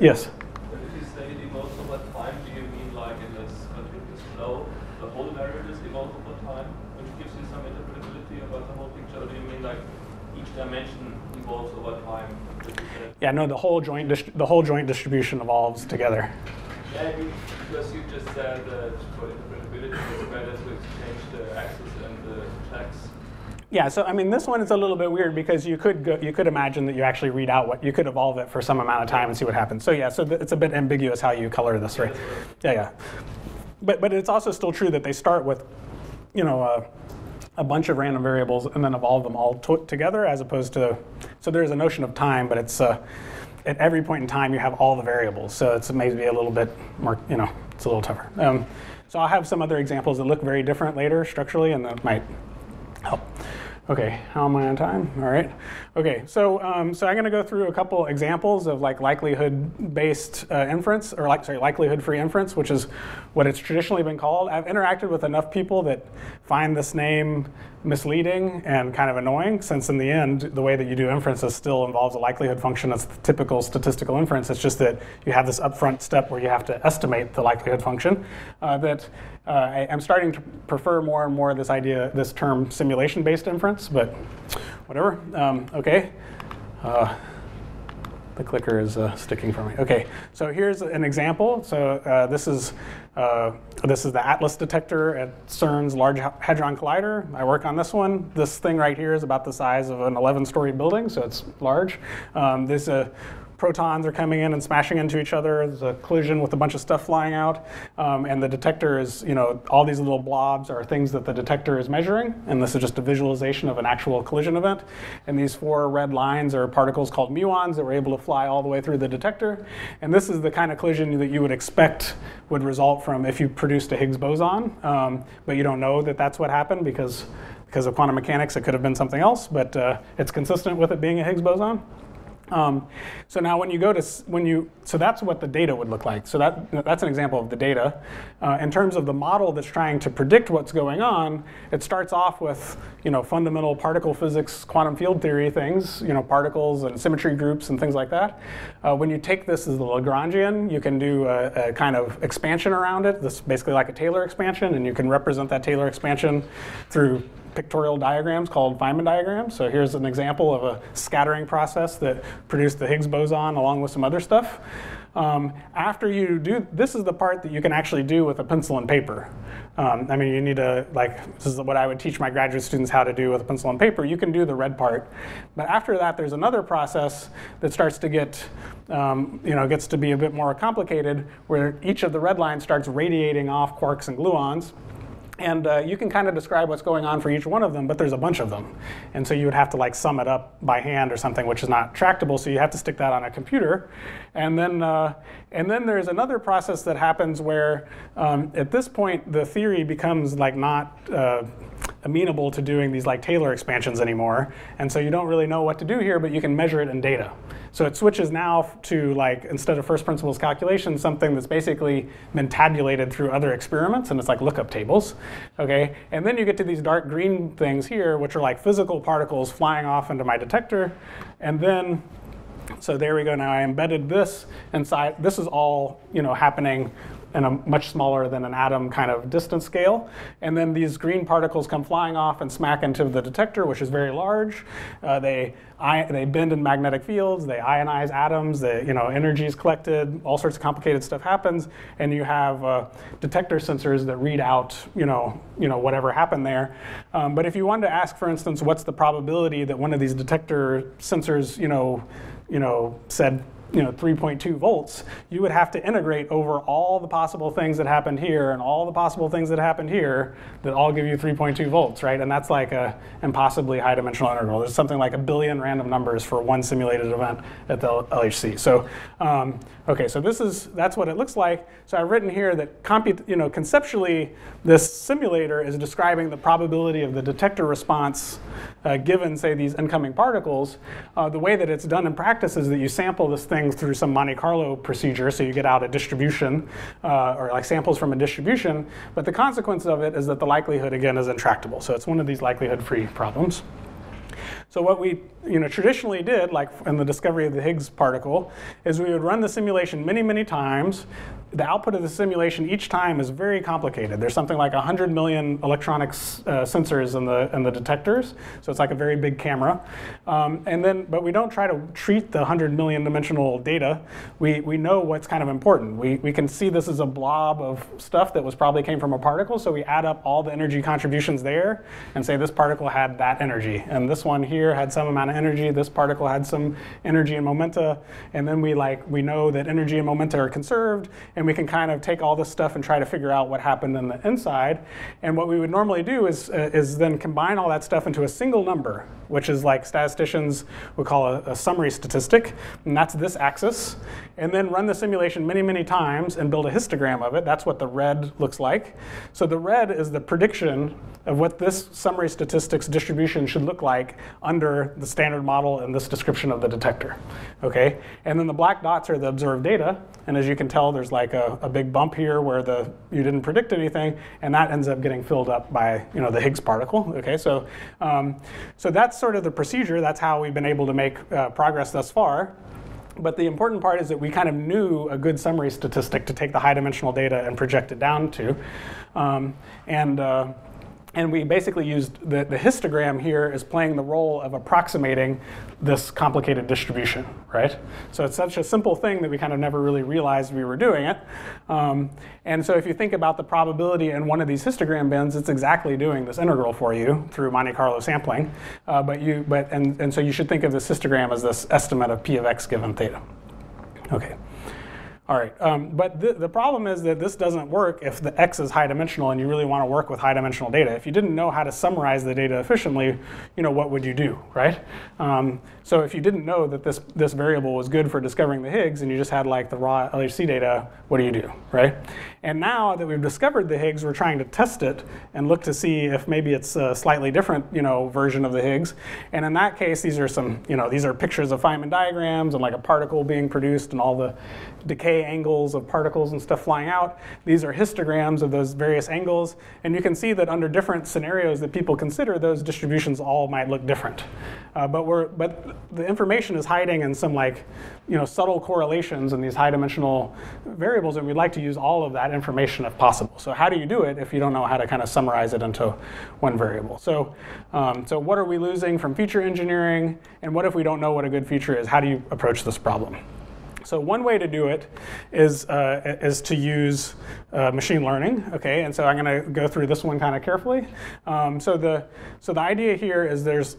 yes? When you say the most of that time, do you mean like in this continuous flow? The whole variable is evolved over time, which gives you some interpretability about the whole picture. Or do you mean like each dimension evolves over time? Yeah, no, the whole joint distribution evolves together. Yeah, because you just said that for interpretability, it's better to exchange the axes and the checks. Yeah, so I mean, this one is a little bit weird because you could imagine that you actually read out what you could evolve it for some amount of time and see what happens. So yeah, so it's a bit ambiguous how you color this, right? Yeah, yeah. But it's also still true that they start with, you know, a bunch of random variables and then evolve them all together as opposed to, so there's a notion of time, but it's at every point in time you have all the variables. So it's maybe a little bit more, you know, it's a little tougher. So I'll have some other examples that look very different later structurally and that might help. Okay, how am I on time? All right. Okay, so so I'm going to go through a couple examples of like likelihood-based inference, or like sorry, likelihood-free inference, which is what it's traditionally been called. I've interacted with enough people that find this name misleading and kind of annoying, since in the end, the way that you do inferences still involves a likelihood function. That's the typical statistical inference. It's just that you have this upfront step where you have to estimate the likelihood function. I'm starting to prefer more and more this term simulation-based inference, but whatever. Okay. The clicker is sticking for me. Okay, so here's an example. So this is the ATLAS detector at CERN's Large Hadron Collider. I work on this one. This thing right here is about the size of an 11-story building, so it's large. There's protons are coming in and smashing into each other. There's a collision with a bunch of stuff flying out, and the detector is, you know, all these little blobs are things that the detector is measuring, and this is just a visualization of an actual collision event. And these four red lines are particles called muons that were able to fly all the way through the detector. And this is the kind of collision that you would expect would result from if you produced a Higgs boson, but you don't know that that's what happened because of quantum mechanics. It could have been something else, but it's consistent with it being a Higgs boson. So now when you go to, so that's what the data would look like. So that's an example of the data. In terms of the model that's trying to predict what's going on, it starts off with, you know, fundamental particle physics, quantum field theory things, you know, particles and symmetry groups and things like that. When you take this as the Lagrangian, you can do a kind of expansion around it. This is basically like a Taylor expansion, and you can represent that Taylor expansion through pictorial diagrams called Feynman diagrams. So here's an example of a scattering process that produced the Higgs boson along with some other stuff. After you do, this is the part that you can actually do with a pencil and paper. I mean, you need to, like, this is what I would teach my graduate students how to do with a pencil and paper. You can do the red part. But after that, there's another process that starts to get, you know, gets to be a bit more complicated, where each of the red lines starts radiating off quarks and gluons. And you can kind of describe what's going on for each one of them, but there's a bunch of them. And so you would have to like sum it up by hand or something, which is not tractable, so you have to stick that on a computer. And then there's another process that happens where at this point, the theory becomes like not amenable to doing these like Taylor expansions anymore. And so you don't really know what to do here, but you can measure it in data. So it switches now to, like, instead of first principles calculation, something that's basically been tabulated through other experiments, and it's like lookup tables, okay? And then you get to these dark green things here, which are like physical particles flying off into my detector. And then, so there we go, now I embedded this inside. This is all, you know, happening in a much smaller than an atom kind of distance scale. And then these green particles come flying off and smack into the detector, which is very large. They bend in magnetic fields, they ionize atoms, you know, energy is collected, all sorts of complicated stuff happens, and you have detector sensors that read out, you know, whatever happened there. But if you wanted to ask, for instance, what's the probability that one of these detector sensors, you know, said 3.2 volts, you would have to integrate over all the possible things that happened here and all the possible things that happened here that all give you 3.2 volts, right? And that's like a impossibly high dimensional integral. There's something like 1 billion random numbers for one simulated event at the LHC. So, okay, so that's what it looks like. So I've written here that conceptually, this simulator is describing the probability of the detector response given, say, these incoming particles. The way that it's done in practice is that you sample this thing through some Monte Carlo procedure, so you get out a distribution, or like samples from a distribution, but the consequence of it is that the likelihood, again, is intractable. So it's one of these likelihood-free problems. So what we traditionally did, like in the discovery of the Higgs particle, is we would run the simulation many, many times. The output of the simulation each time is very complicated. There's something like 100 million electronic sensors in the detectors, so it's like a very big camera. But we don't try to treat the 100 million dimensional data. We know what's kind of important. We can see this is a blob of stuff that probably came from a particle, so we add up all the energy contributions there and say this particle had that energy, and this one here had some amount of energy, this particle had some energy and momenta, and then we know that energy and momenta are conserved, and we can kind of take all this stuff and try to figure out what happened in the inside. And what we would normally do is then combine all that stuff into a single number, which is like statisticians would call a summary statistic, and that's this axis, and then run the simulation many, many times and build a histogram of it. That's what the red looks like. So the red is the prediction of what this summary statistics distribution should look like under the standard model and this description of the detector, okay? And then the black dots are the observed data, and as you can tell, there's like a big bump here where you didn't predict anything, and that ends up getting filled up by the Higgs particle, okay? So, so that's sort of the procedure. That's how we've been able to make progress thus far. But the important part is that we kind of knew a good summary statistic to take the high dimensional data and project it down to. And we basically used the histogram here is playing the role of approximating this complicated distribution, right? So it's such a simple thing that we kind of never really realized we were doing it. And so if you think about the probability in one of these histogram bins, it's exactly doing this integral for you through Monte Carlo sampling. So you should think of this histogram as this estimate of P of X given theta. Okay. All right, but the problem is that this doesn't work if the X is high dimensional and you really want to work with high dimensional data. If you didn't know how to summarize the data efficiently, what would you do, right? So if you didn't know that this variable was good for discovering the Higgs and you just had like the raw LHC data, what do you do, right? And now that we've discovered the Higgs, we're trying to test it and look to see if maybe it's a slightly different, version of the Higgs. And in that case, these are some, these are pictures of Feynman diagrams and like a particle being produced and all the decay angles of particles and stuff flying out. These are histograms of those various angles, and you can see that under different scenarios that people consider, those distributions all might look different. But the information is hiding in some subtle correlations in these high dimensional variables, and we'd like to use all of that information if possible. So how do you do it if you don't know how to kind of summarize it into one variable? So, so what are we losing from feature engineering, and what if we don't know what a good feature is? How do you approach this problem? So one way to do it is to use machine learning, okay? And so I'm going to go through this one kind of carefully. So the idea here is this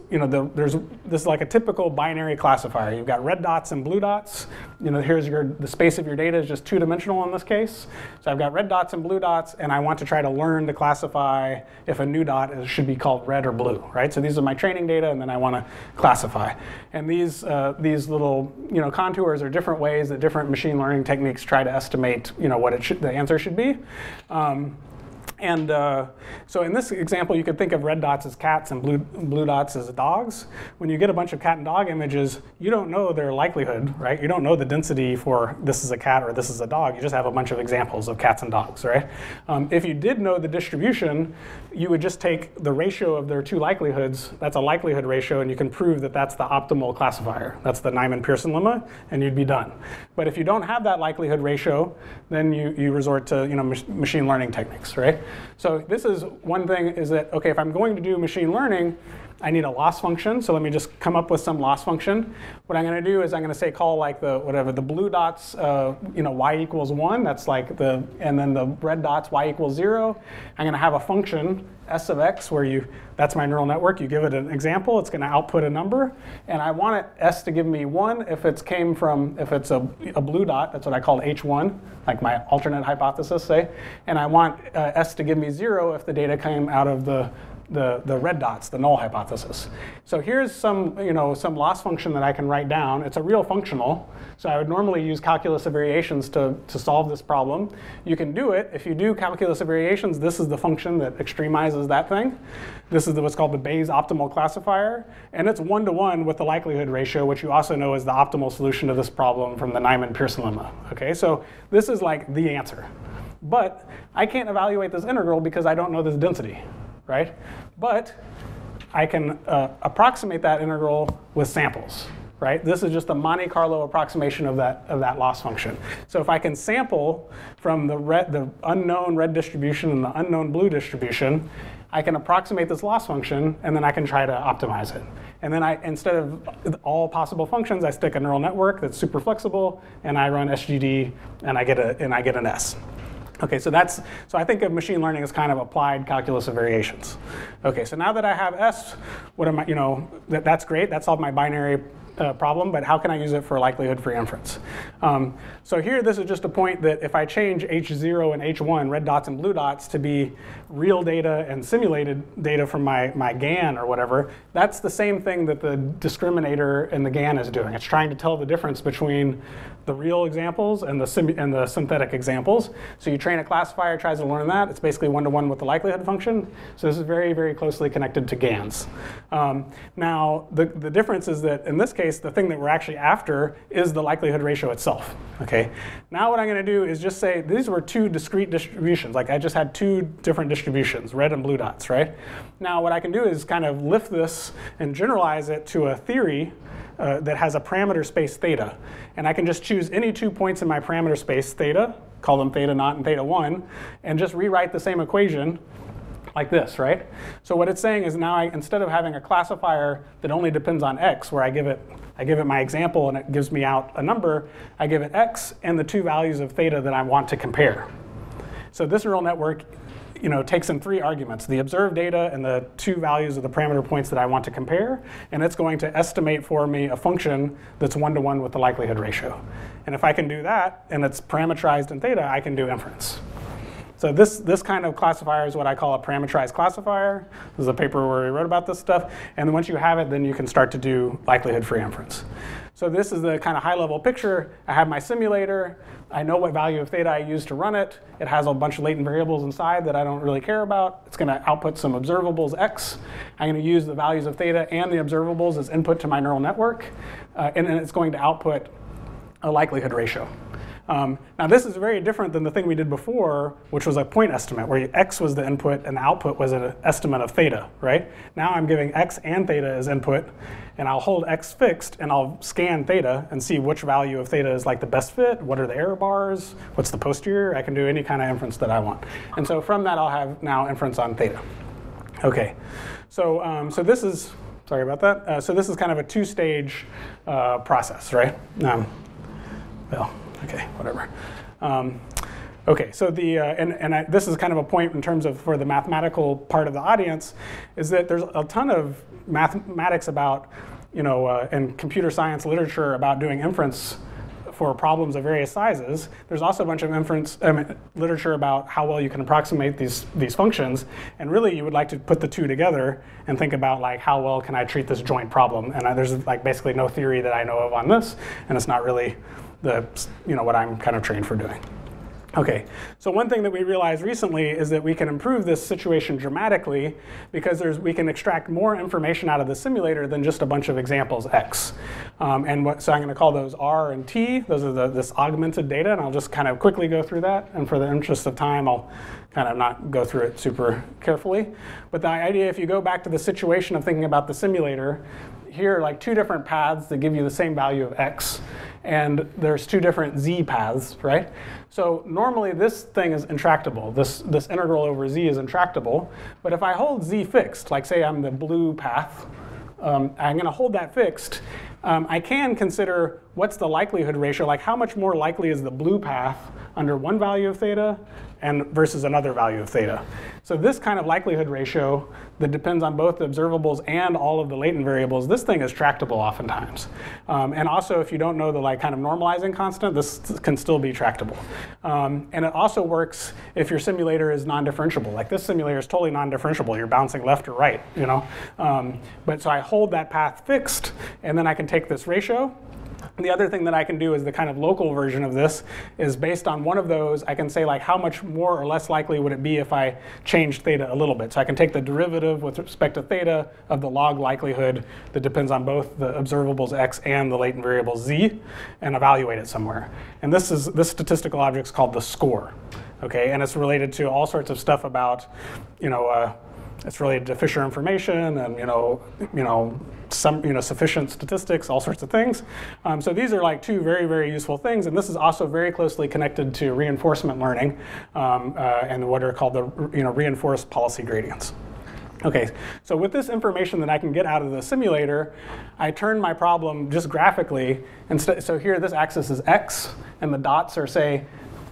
is like a typical binary classifier. You've got red dots and blue dots. Here's the space of your data is just two-dimensional in this case. So I've got red dots and blue dots, and I want to try to learn to classify if a new dot should be called red or blue, right? So these are my training data, and then I want to classify. And these little contours are different ways that different machine learning techniques try to estimate, what the answer should be. So in this example, you could think of red dots as cats and blue dots as dogs. When you get a bunch of cat and dog images, you don't know their likelihood, right? You don't know the density for this is a cat or this is a dog. You just have a bunch of examples of cats and dogs, right? If you did know the distribution, you would just take the ratio of their two likelihoods. That's a likelihood ratio, and you can prove that that's the optimal classifier. That's the Neyman-Pearson Lemma, and you'd be done. But if you don't have that likelihood ratio, then you resort to machine learning techniques, right? So this is one thing is that, okay, if I'm going to do machine learning, I need a loss function, so let me just come up with some loss function. What I'm going to do is I'm going to say call like the whatever the blue dots, y equals 1. That's like the, and then the red dots y equals 0. I'm going to have a function s of x where you, that's my neural network. You give it an example, it's going to output a number, and I want it s to give me 1 if it's came from, if it's a blue dot. That's what I called h1, like my alternate hypothesis, say, and I want s to give me 0 if the data came out of the red dots, the null hypothesis. So here's some, some loss function that I can write down. It's a real functional. So I would normally use calculus of variations to solve this problem. You can do it. If you do calculus of variations, this is the function that extremizes that thing. This is what's called the Bayes Optimal Classifier. And it's 1-to-1 with the likelihood ratio, which you also know is the optimal solution to this problem from the Neyman-Pearson Lemma. Okay, so this is like the answer. But I can't evaluate this integral because I don't know this density. Right? But I can approximate that integral with samples. Right? This is just a Monte Carlo approximation of that loss function. So if I can sample from the unknown red distribution and the unknown blue distribution, I can approximate this loss function, and then I can try to optimize it. And then I, instead of all possible functions, I stick a neural network that's super flexible, and I run SGD, and I get an S. Okay, so that's, so I think of machine learning as kind of applied calculus of variations. Okay, so now that I have S, what am I, that's great, that solved my binary problem, but how can I use it for likelihood-free inference? So here, this is just a point that if I change H0 and H1, red dots and blue dots, to be real data and simulated data from my GAN or whatever, that's the same thing that the discriminator in the GAN is doing. It's trying to tell the difference between the real examples and the synthetic examples. So you train a classifier, tries to learn that. It's basically 1-to-1 with the likelihood function. So this is very, very closely connected to GANs. Now, the difference is that in this case, the thing that we're actually after is the likelihood ratio itself. Okay. Now what I'm going to do is just say these were two discrete distributions. Like I just had two different distributions, red and blue dots, right? Now what I can do is kind of lift this and generalize it to a theory that has a parameter space theta, and I can just choose any two points in my parameter space theta, call them theta naught and theta 1, and just rewrite the same equation like this, right? So what it's saying is now instead of having a classifier that only depends on x, where I give it my example and it gives me out a number, I give it x and the two values of theta that I want to compare. So this neural network takes in 3 arguments, the observed data and the 2 values of the parameter points that I want to compare, and it's going to estimate for me a function that's 1-to-1 with the likelihood ratio. And if I can do that, and it's parameterized in theta, I can do inference. So this kind of classifier is what I call a parameterized classifier. This is a paper where we wrote about this stuff. And once you have it, then you can start to do likelihood-free inference. So this is the kind of high-level picture. I have my simulator. I know what value of theta I use to run it. It has a bunch of latent variables inside that I don't really care about. It's going to output some observables x. I'm going to use the values of theta and the observables as input to my neural network. And then it's going to output a likelihood ratio. Now this is very different than the thing we did before, which was a point estimate, where x was the input and the output was an estimate of theta, right? Now I'm giving x and theta as input, and I'll hold x fixed, and I'll scan theta and see which value of theta is like the best fit, what are the error bars, what's the posterior, I can do any kind of inference that I want. And so from that I'll have now inference on theta. Okay, so, this is, sorry about that, so this is kind of a 2-stage process, right? Well. Okay, whatever. Okay, so the, this is kind of a point in terms of for the mathematical part of the audience, is that there's a ton of mathematics about, and computer science literature about doing inference for problems of various sizes. There's also a bunch of inference literature about how well you can approximate these functions, and really you would like to put the two together and think about like how well can I treat this joint problem, and there's like basically no theory that I know of on this, and it's not really the, what I'm kind of trained for doing. Okay, so one thing that we realized recently is that we can improve this situation dramatically because we can extract more information out of the simulator than just a bunch of examples X. So I'm going to call those R and T. Those are this augmented data, and I'll just kind of quickly go through that. And for the interest of time, I'll kind of not go through it super carefully. But the idea, if you go back to the situation of thinking about the simulator, here like two different paths that give you the same value of x, and there's two different z paths, right? So normally this thing is intractable. This integral over z is intractable, but if I hold z fixed, like say I'm the blue path, I'm going to hold that fixed. I can consider what's the likelihood ratio, like how much more likely is the blue path under one value of theta and versus another value of theta. So this kind of likelihood ratio that depends on both the observables and all of the latent variables, this thing is tractable oftentimes. And also if you don't know the like kind of normalizing constant, this can still be tractable. And it also works if your simulator is non-differentiable. Like this simulator is totally non-differentiable. You're bouncing left or right, you know. But so I hold that path fixed, and then I can take this ratio. The other thing that I can do is the kind of local version of this is based on one of those, I can say like how much more or less likely would it be if I changed theta a little bit. So I can take the derivative with respect to theta of the log likelihood that depends on both the observables x and the latent variable z and evaluate it somewhere. And this statistical object is called the score. Okay, and it's related to all sorts of stuff about, you know, it's related to Fisher information and sufficient statistics, all sorts of things. So these are like two very, very useful things, and this is also very closely connected to reinforcement learning and what are called the reinforced policy gradients. Okay, so with this information that I can get out of the simulator, I turn my problem just graphically, and so here this axis is x, and the dots are say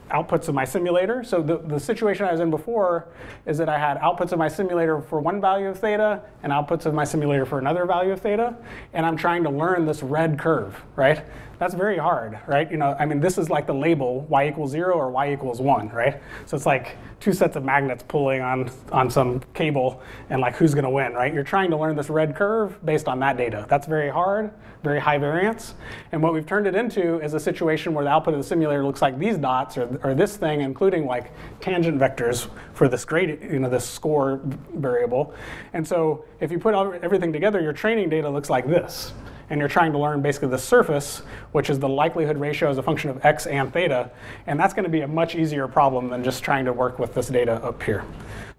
outputs of my simulator. So the situation I was in before is that I had outputs of my simulator for one value of theta and outputs of my simulator for another value of theta, and I'm trying to learn this red curve, right? That's very hard, right? You know, I mean, this is like the label y = 0 or y = 1, right? So it's like two sets of magnets pulling on some cable, and like who's gonna win, right? You're trying to learn this red curve based on that data. That's very hard, very high variance. And what we've turned it into is a situation where the output of the simulator looks like these dots or this thing, including like tangent vectors for this gradient, this score variable. And so if you put everything together, your training data looks like this. And you're trying to learn basically the surface, which is the likelihood ratio as a function of x and theta, and that's going to be a much easier problem than just trying to work with this data up here.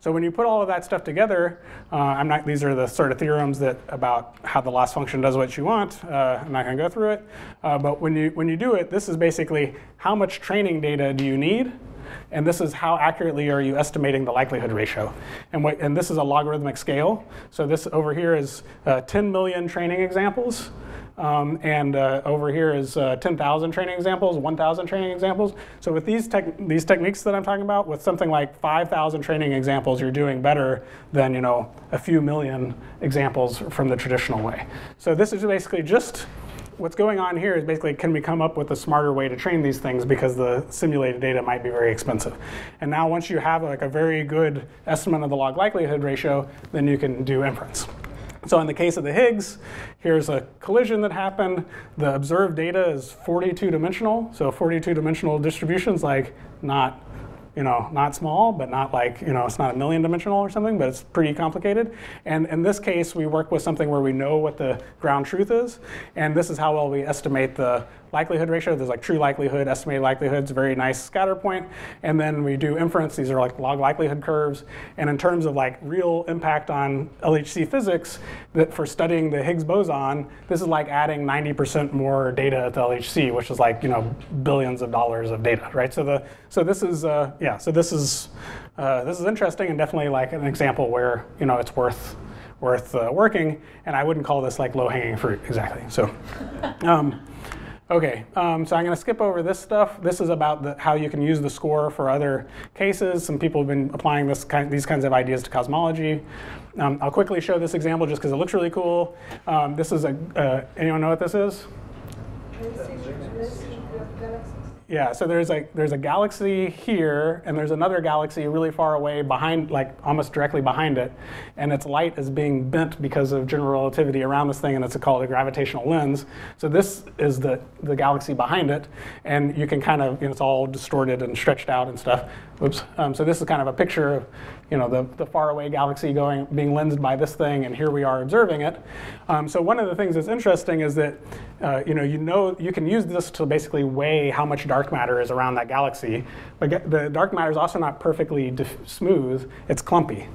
So when you put all of that stuff together, these are the sort of theorems about how the loss function does what you want. I'm not going to go through it, but when you do it, this is basically how much training data do you need, and this is how accurately are you estimating the likelihood ratio. And this is a logarithmic scale. So this over here is 10 million training examples. Over here is 10,000 training examples, 1,000 training examples. So with these techniques that I'm talking about, with something like 5,000 training examples, you're doing better than a few million examples from the traditional way. So this is basically just what's going on here is basically, can we come up with a smarter way to train these things, because the simulated data might be very expensive. And now once you have like a very good estimate of the log likelihood ratio, then you can do inference. So in the case of the Higgs, here's a collision that happened. The observed data is 42-dimensional. So 42-dimensional distribution's like not, not small, but not like, it's not a million-dimensional or something, but it's pretty complicated. And in this case, we work with something where we know what the ground truth is, and this is how well we estimate the likelihood ratio. There's like true likelihood, estimated likelihoods, very nice scatter point, and then we do inference. These are like log likelihood curves, and in terms of like real impact on LHC physics, that for studying the Higgs boson, this is like adding 90% more data at the LHC, which is like, billions of dollars of data, right? So this is interesting, and definitely like an example where it's worth working. And I wouldn't call this like low-hanging fruit exactly. So, okay. So I'm going to skip over this stuff. This is about how you can use the score for other cases. Some people have been applying these kinds of ideas to cosmology. I'll quickly show this example just because it looks really cool. This is anyone know what this is? Yeah, so there's a galaxy here, and there's another galaxy really far away behind, like almost directly behind it, and its light is being bent because of general relativity around this thing, and it's called a gravitational lens. So this is the galaxy behind it, and you can kind of, it's all distorted and stretched out and stuff. Oops. So this is kind of a picture of, the faraway galaxy being lensed by this thing, and here we are observing it. So one of the things that's interesting is that, you can use this to basically weigh how much dark matter is around that galaxy, but the dark matter is also not perfectly smooth. It's clumpy.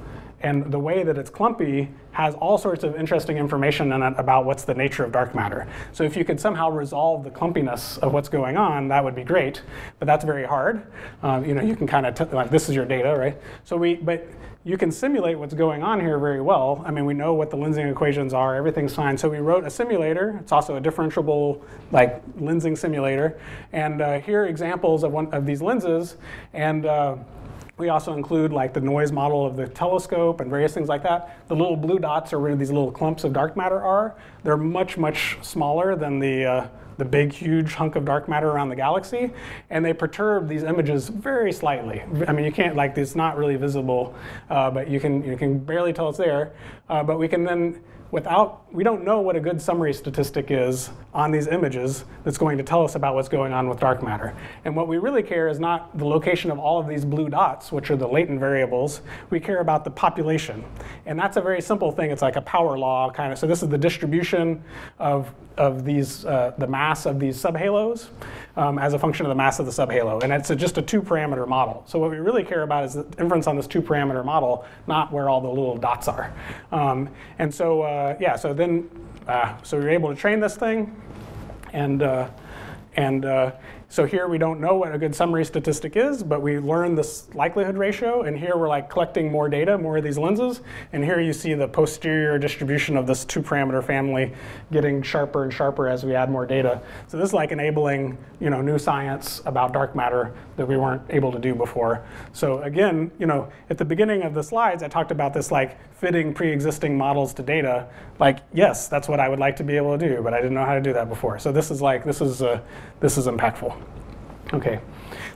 and the way that it's clumpy has all sorts of interesting information in it about what's the nature of dark matter. So if you could somehow resolve the clumpiness of what's going on, that would be great, but that's very hard. You can kind of, like, this is your data, right? So but you can simulate what's going on here very well. I mean, we know what the lensing equations are, everything's fine. So we wrote a simulator. It's also a differentiable, like, lensing simulator. And here are examples of one of these lenses. And we also include, like, the noise model of the telescope and various things like that. The little blue dots are where these little clumps of dark matter are. They're much, much smaller than the big, huge hunk of dark matter around the galaxy, and they perturb these images very slightly. I mean, you can't, like, it's not really visible, but you can barely tell it's there. But we can then, we don't know what a good summary statistic is on these images that's going to tell us about what's going on with dark matter. And what we really care is not the location of all of these blue dots, which are the latent variables. We care about the population. And that's a very simple thing. It's like a power law, kind of. So this is the distribution of these, the mass of these subhalos as a function of the mass of the subhalo. And it's just a two-parameter model. So what we really care about is the inference on this two-parameter model, not where all the little dots are. So we were able to train this thing, so here we don't know what a good summary statistic is, but we learned this likelihood ratio, and here we're, like, collecting more data, more of these lenses, and here you see the posterior distribution of this two-parameter family getting sharper and sharper as we add more data. So this is, like, enabling, you know, new science about dark matter that we weren't able to do before. So again, you know, at the beginning of the slides, I talked about this, like, fitting pre-existing models to data. Like, yes, that's what I would like to be able to do, but I didn't know how to do that before. So this is, like, this is impactful. Okay,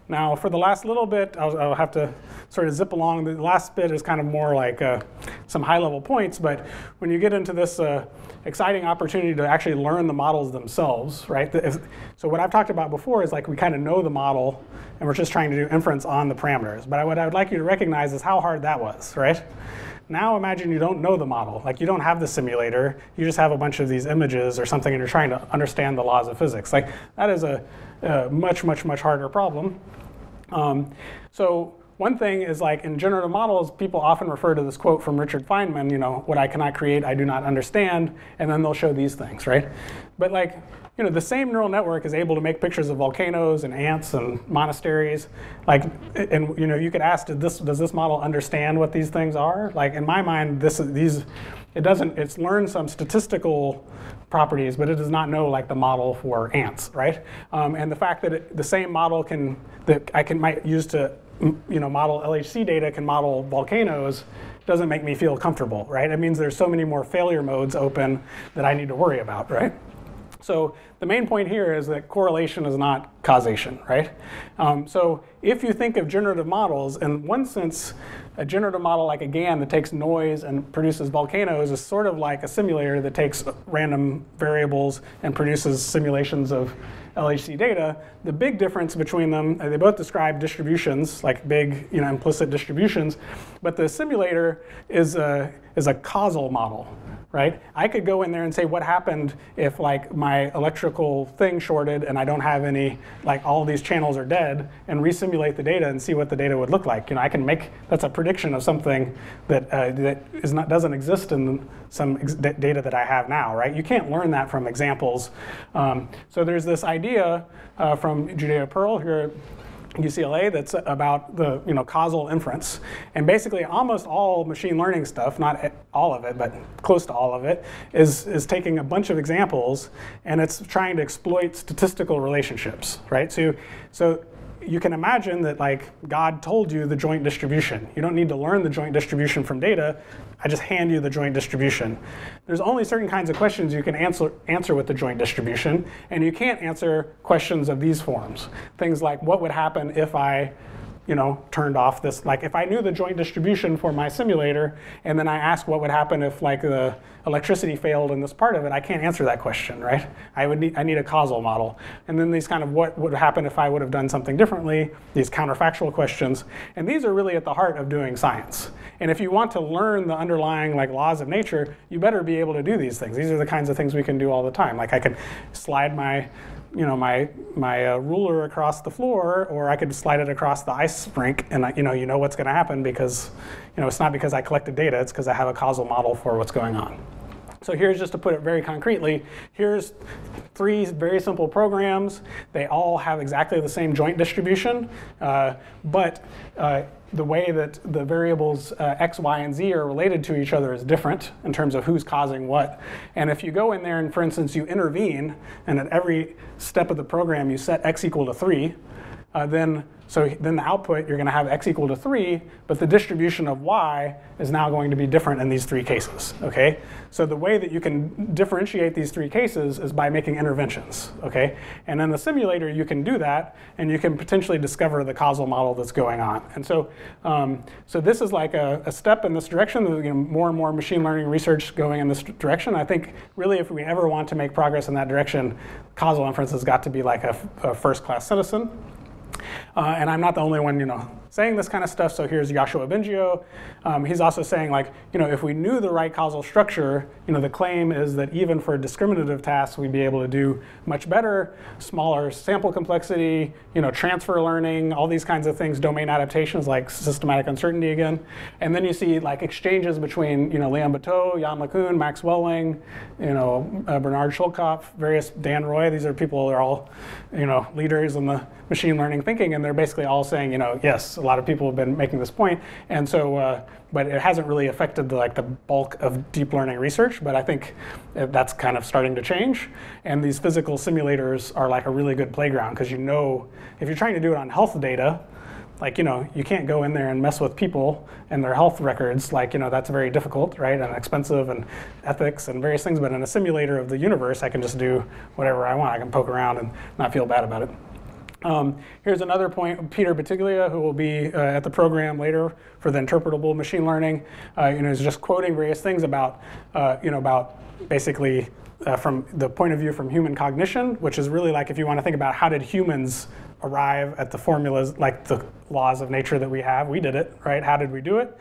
now for the last little bit, I'll have to sort of zip along. The last bit is kind of more like some high-level points, but when you get into this exciting opportunity to actually learn the models themselves, right? So what I've talked about before is, like, we kind of know the model, and we're just trying to do inference on the parameters. But what I would like you to recognize is how hard that was, right? Now imagine you don't know the model. Like, you don't have the simulator. You just have a bunch of these images or something, and you're trying to understand the laws of physics. Like, that is a much, much, much harder problem. So one thing is, like, in generative models, people often refer to this quote from Richard Feynman, you know, what I cannot create, I do not understand, and then they'll show these things, right? But, like, you know, the same neural network is able to make pictures of volcanoes and ants and monasteries. Like, and, you know, you could ask, does this model understand what these things are? Like, in my mind, it doesn't. It's learned some statistical properties, but it does not know, like, the model for ants, right? And the fact that the same model that I might use to, you know, model LHC data can model volcanoes doesn't make me feel comfortable, right? It means there's so many more failure modes open that I need to worry about, right? So the main point here is that correlation is not causation, right? So if you think of generative models, in one sense, a generative model like a GAN that takes noise and produces volcanoes is sort of like a simulator that takes random variables and produces simulations of LHC data. The big difference between them, they both describe distributions, like big, you know, implicit distributions, but the simulator is a causal model, right? I could go in there and say, what happened if, like, my electrical thing shorted and I don't have any, like, all these channels are dead, and resimulate the data and see what the data would look like. You know, I can make, that's a prediction of something that doesn't exist in some data that I have now, right? You can't learn that from examples. So there's this idea from Judea Pearl here at UCLA that's about the, you know, causal inference. And basically almost all machine learning stuff, not all of it, but close to all of it, is taking a bunch of examples and it's trying to exploit statistical relationships, right? So you can imagine that, like, God told you the joint distribution. You don't need to learn the joint distribution from data. I just hand you the joint distribution. There's only certain kinds of questions you can answer with the joint distribution, and you can't answer questions of these forms. Things like, what would happen if I, you know, turned off this, like, if I knew the joint distribution for my simulator, and then I asked what would happen if, like, the electricity failed in this part of it, I can't answer that question, right? I need a causal model. And then these kind of what would happen if I would have done something differently, these counterfactual questions, and these are really at the heart of doing science. And if you want to learn the underlying, like, laws of nature, you better be able to do these things. These are the kinds of things we can do all the time. Like, I can slide my you know, my ruler across the floor, or I could slide it across the ice rink, and you know what's going to happen, because it's not because I collected data, it's because I have a causal model for what's going on. So here's, just to put it very concretely, here's three very simple programs. They all have exactly the same joint distribution, but the way that the variables X, Y, and Z are related to each other is different in terms of who's causing what. And if you go in there and, for instance, you intervene, and at every step of the program you set X equal to 3, then the output, you're going to have X equal to 3, but the distribution of Y is now going to be different in these three cases, okay? So the way that you can differentiate these three cases is by making interventions, okay? And in the simulator, you can do that, and you can potentially discover the causal model that's going on. And so, so this is like a step in this direction. There's, more and more machine learning research going in this direction. I think really if we ever want to make progress in that direction, causal inference has got to be like a first-class citizen. And I'm not the only one, saying this kind of stuff. So here's Yoshua Bengio. He's also saying, like, if we knew the right causal structure, the claim is that even for discriminative tasks, we'd be able to do much better, smaller sample complexity, transfer learning, all these kinds of things, domain adaptations like systematic uncertainty again. And then you see like exchanges between, Léon Bottou, Yann LeCun, Max Welling, Bernard Schulkopf, various Dan Roy. These are people that are all, leaders in the machine learning thinking, and they're basically all saying, yes, a lot of people have been making this point, and so, but it hasn't really affected the bulk of deep learning research, but I think that's kind of starting to change. And these physical simulators are like a really good playground, because if you're trying to do it on health data, you can't go in there and mess with people and their health records. That's very difficult, right, and expensive, and ethics, and various things, but in a simulator of the universe, I can just do whatever I want. I can poke around and not feel bad about it. Here's another point. Peter Battaglia, who will be at the program later for the interpretable machine learning, is just quoting various things about, about basically from the point of view from human cognition, which is really like if you want to think about how did humans arrive at the formulas, like the laws of nature that we have. We did it, right? How did we do it?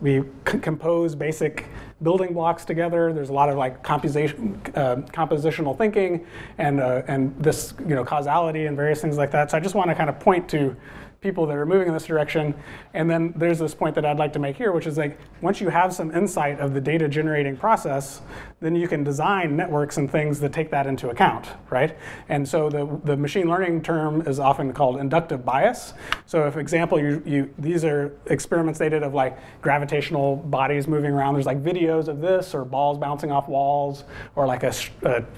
We compose basic building blocks together. There's a lot of compositional thinking and this causality and various things like that. So I just want to kind of point to people that are moving in this direction. And then there's this point that I'd like to make here, which is once you have some insight of the data generating process, then you can design networks and things that take that into account, right? And so the machine learning term is often called inductive bias. So if, for example, these are experiments they did of gravitational bodies moving around. There's videos of this, or balls bouncing off walls, or a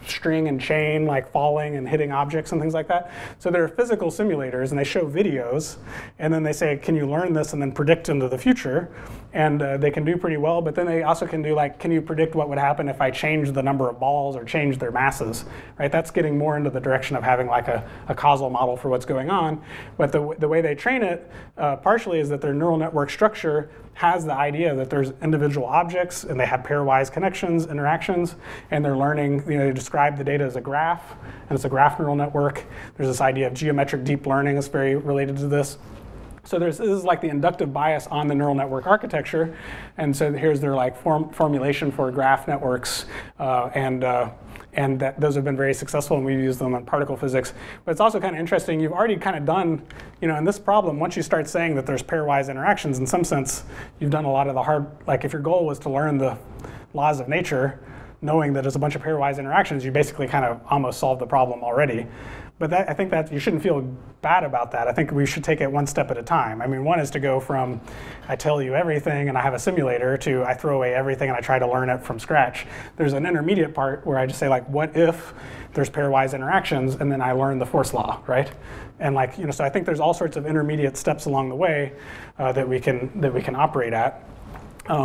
string and chain falling and hitting objects and things like that. So there are physical simulators, and they show videos. And then they say, can you learn this and then predict into the future? And they can do pretty well, but then they also can do can you predict what would happen if I change the number of balls or change their masses, right? That's getting more into the direction of having a causal model for what's going on. But the way they train it partially is that their neural network structure has the idea that there's individual objects and they have pairwise connections, interactions, and they're learning, they describe the data as a graph, and it's a graph neural network. There's this idea of geometric deep learning that's very related to this. So this is the inductive bias on the neural network architecture, and so here's their formulation for graph networks, and those have been very successful, and we've used them in particle physics. But it's also kind of interesting, you've already kind of done, in this problem, once you start saying that there's pairwise interactions, in some sense, you've done a lot of the hard, if your goal was to learn the laws of nature, knowing that there's a bunch of pairwise interactions, you basically kind of almost solved the problem already. But I think that you shouldn't feel bad about that. I think we should take it one step at a time. One is to go from I tell you everything and I have a simulator to I throw away everything and I try to learn it from scratch. There's an intermediate part where I just say what if there's pairwise interactions and then I learn the force law, right? And so I think there's all sorts of intermediate steps along the way that we can operate at. There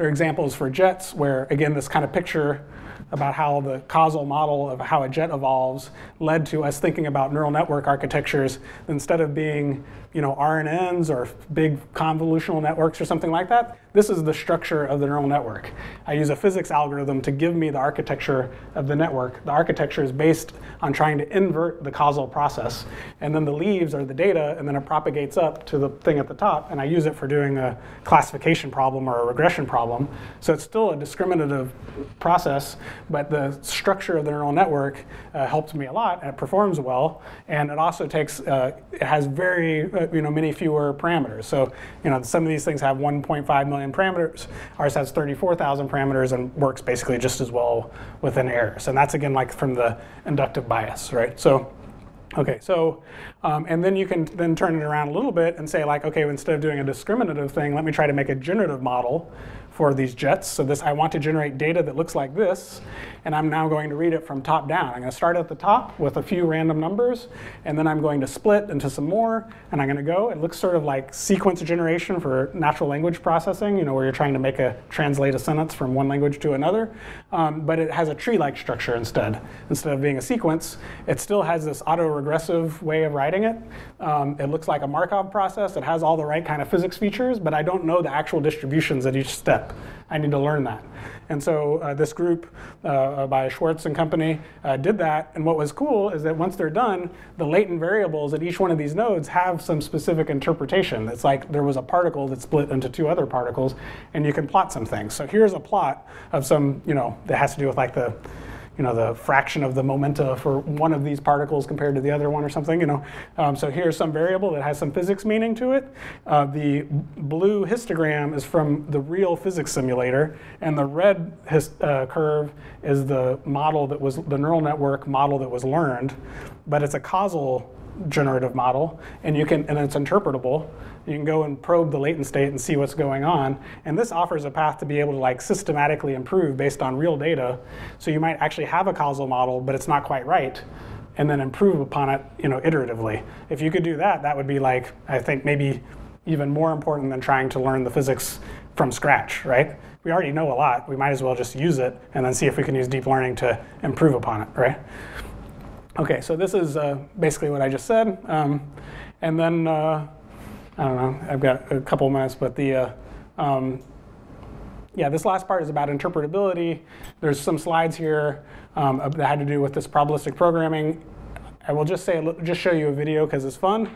are examples for jets where, again, this kind of picture about how the causal model of how a jet evolves led to us thinking about neural network architectures instead of being, RNNs or big convolutional networks or something like that. This is the structure of the neural network. I use a physics algorithm to give me the architecture of the network. The architecture is based on trying to invert the causal process. And then the leaves are the data, and then it propagates up to the thing at the top, and I use it for doing a classification problem problem or a regression problem. So it's still a discriminative process, but the structure of the neural network helped me a lot, and it performs well. And it also takes, it has very, many fewer parameters. So, some of these things have 1.5 million parameters. Ours has 34,000 parameters and works basically just as well within errors. And that's again like from the inductive bias, right? So. Okay, so, and then you can then turn it around a little bit and say like, okay, instead of doing a discriminative thing, let me try to make a generative model for these jets. So this, I want to generate data that looks like this, and I'm now going to read it from top down. I'm gonna start at the top with a few random numbers, and then I'm going to split into some more, and I'm gonna go, it looks sort of like sequence generation for natural language processing, where you're trying to make a, translate a sentence from one language to another, but it has a tree-like structure instead. Instead of being a sequence, it still has this auto regressive way of writing it. It looks like a Markov process. It has all the right kind of physics features, but I don't know the actual distributions at each step. I need to learn that. And so this group by Schwartz and company did that. And what was cool is that once they're done, the latent variables at each one of these nodes have some specific interpretation. That's like there was a particle that split into two other particles, and you can plot some things. So here's a plot of some, that has to do with like the, the fraction of the momenta for one of these particles compared to the other one or something, So here's some variable that has some physics meaning to it. The blue histogram is from the real physics simulator, and the red curve is the model that was, the neural network model that was learned, but it's a causal generative model, and you can, and it's interpretable. You can go and probe the latent state and see what's going on. And this offers a path to be able to like systematically improve based on real data. So you might actually have a causal model, but it's not quite right, and then improve upon it, iteratively. If you could do that, that would be like, I think maybe even more important than trying to learn the physics from scratch, right? We already know a lot. We might as well just use it and then see if we can use deep learning to improve upon it, right? Okay, so this is basically what I just said. And then, I don't know, I've got a couple minutes, but the, yeah, this last part is about interpretability. There's some slides here that had to do with this probabilistic programming. I will just say, just show you a video because it's fun.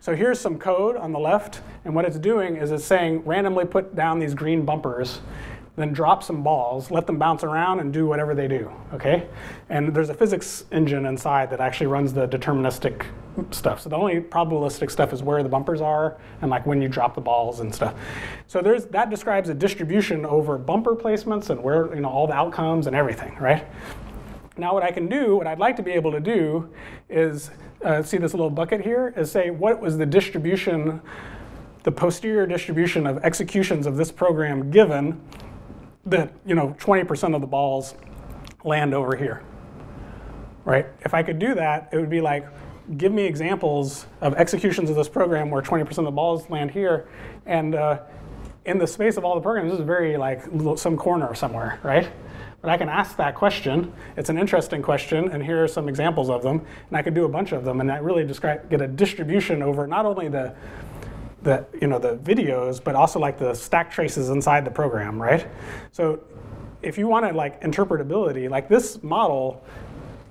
So here's some code on the left, and what it's doing is it's saying randomly put down these green bumpers, then drop some balls, let them bounce around and do whatever they do, okay? And there's a physics engine inside that actually runs the deterministic stuff. So the only probabilistic stuff is where the bumpers are and like when you drop the balls and stuff. So there's, that describes a distribution over bumper placements and where, all the outcomes and everything, right? Now what I can do, what I'd like to be able to do is, see this little bucket here, is say what was the distribution, the posterior distribution of executions of this program given that 20% of the balls land over here, right? If I could do that, it would be like, give me examples of executions of this program where 20% of the balls land here, and in the space of all the programs, this is very like some corner somewhere, right? But I can ask that question. It's an interesting question, and here are some examples of them, and I could do a bunch of them, and I really get a distribution over not only the videos, but also like the stack traces inside the program, right? So if you wanted like interpretability, like this model,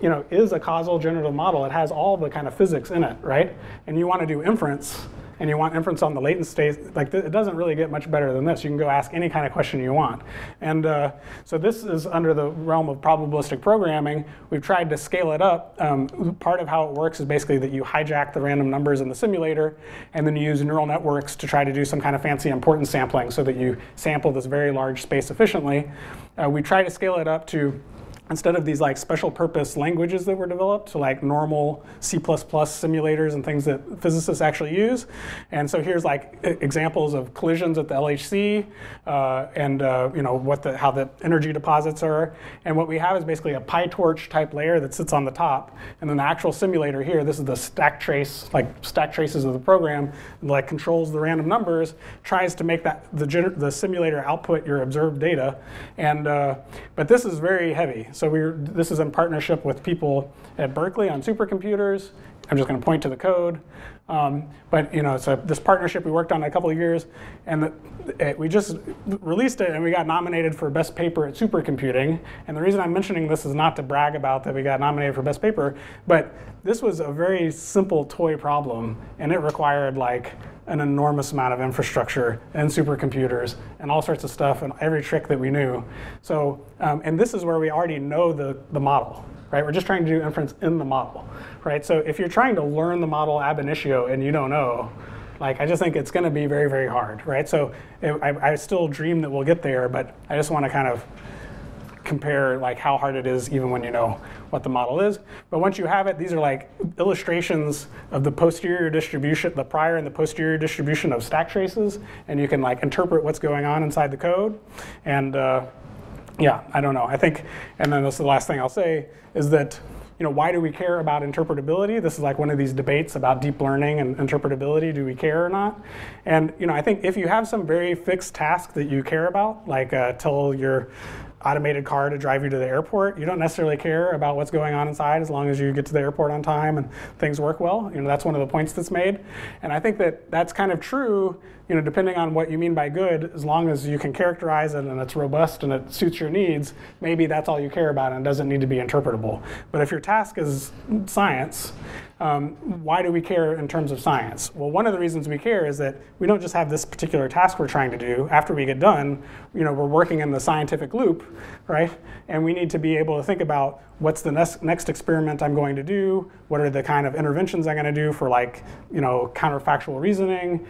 is a causal generative model. It has all the kind of physics in it, right? And you want to do inference, and you want inference on the latent state, like it doesn't really get much better than this. You can go ask any kind of question you want. And so this is under the realm of probabilistic programming. We've tried to scale it up. Part of how it works is basically that you hijack the random numbers in the simulator, and then you use neural networks to try to do some kind of fancy importance sampling so that you sample this very large space efficiently. We try to scale it up to, instead of these like special purpose languages that were developed, to like normal C++ simulators and things that physicists actually use. And so here's like examples of collisions at the LHC and how the energy deposits are. And what we have is basically a PyTorch type layer that sits on the top. And then the actual simulator here, this is the stack trace, like stack traces of the program, like controls the random numbers, tries to make that the simulator output your observed data. And but this is very heavy. So this is in partnership with people at Berkeley on supercomputers. I'm just going to point to the code. But so this partnership we worked on a couple of years, and we just released it, and we got nominated for best paper at supercomputing. And the reason I'm mentioning this is not to brag about that we got nominated for best paper, but this was a very simple toy problem, and it required like an enormous amount of infrastructure and supercomputers and all sorts of stuff and every trick that we knew. So, and this is where we already know the model, right? We're just trying to do inference in the model, right? So if you're trying to learn the model ab initio and you don't know, like, I just think it's going to be very, very hard, right? So I still dream that we'll get there, but I just want to kind of compare like how hard it is even when you know what the model is. But once you have it, these are like illustrations of the posterior distribution, the prior and the posterior distribution of stack traces, and you can like interpret what's going on inside the code. And yeah, I don't know. I think, and then this is the last thing I'll say, is that, you know, why do we care about interpretability? This is like one of these debates about deep learning and interpretability. Do we care or not? And, you know, I think if you have some very fixed task that you care about, like tell your automated car to drive you to the airport, you don't necessarily care about what's going on inside as long as you get to the airport on time and things work well. You know, that's one of the points that's made. And I think that that's kind of true, you know, depending on what you mean by good, as long as you can characterize it and it's robust and it suits your needs, maybe that's all you care about and it doesn't need to be interpretable. But if your task is science, why do we care in terms of science? Well, one of the reasons we care is that we don't just have this particular task we're trying to do. After we get done, you know, we're working in the scientific loop, right? And we need to be able to think about what's the next experiment I'm going to do, what are the kind of interventions I'm going to do for, like, you know, counterfactual reasoning,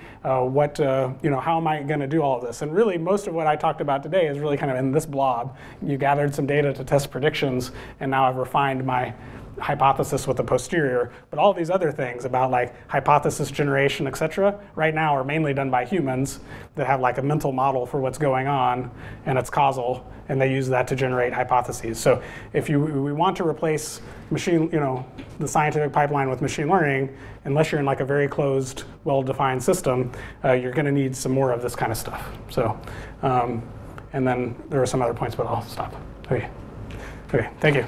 you know, how am I going to do all of this? And really, most of what I talked about today is really kind of in this blob. You gathered some data to test predictions, and now I've refined my hypothesis with the posterior, but all these other things about like hypothesis generation, et cetera, right now are mainly done by humans that have like a mental model for what's going on and it's causal, and they use that to generate hypotheses. So if we want to replace machine, you know, the scientific pipeline with machine learning, unless you're in like a very closed, well-defined system, you're going to need some more of this kind of stuff. So, and then there are some other points, but I'll stop. Okay, thank you.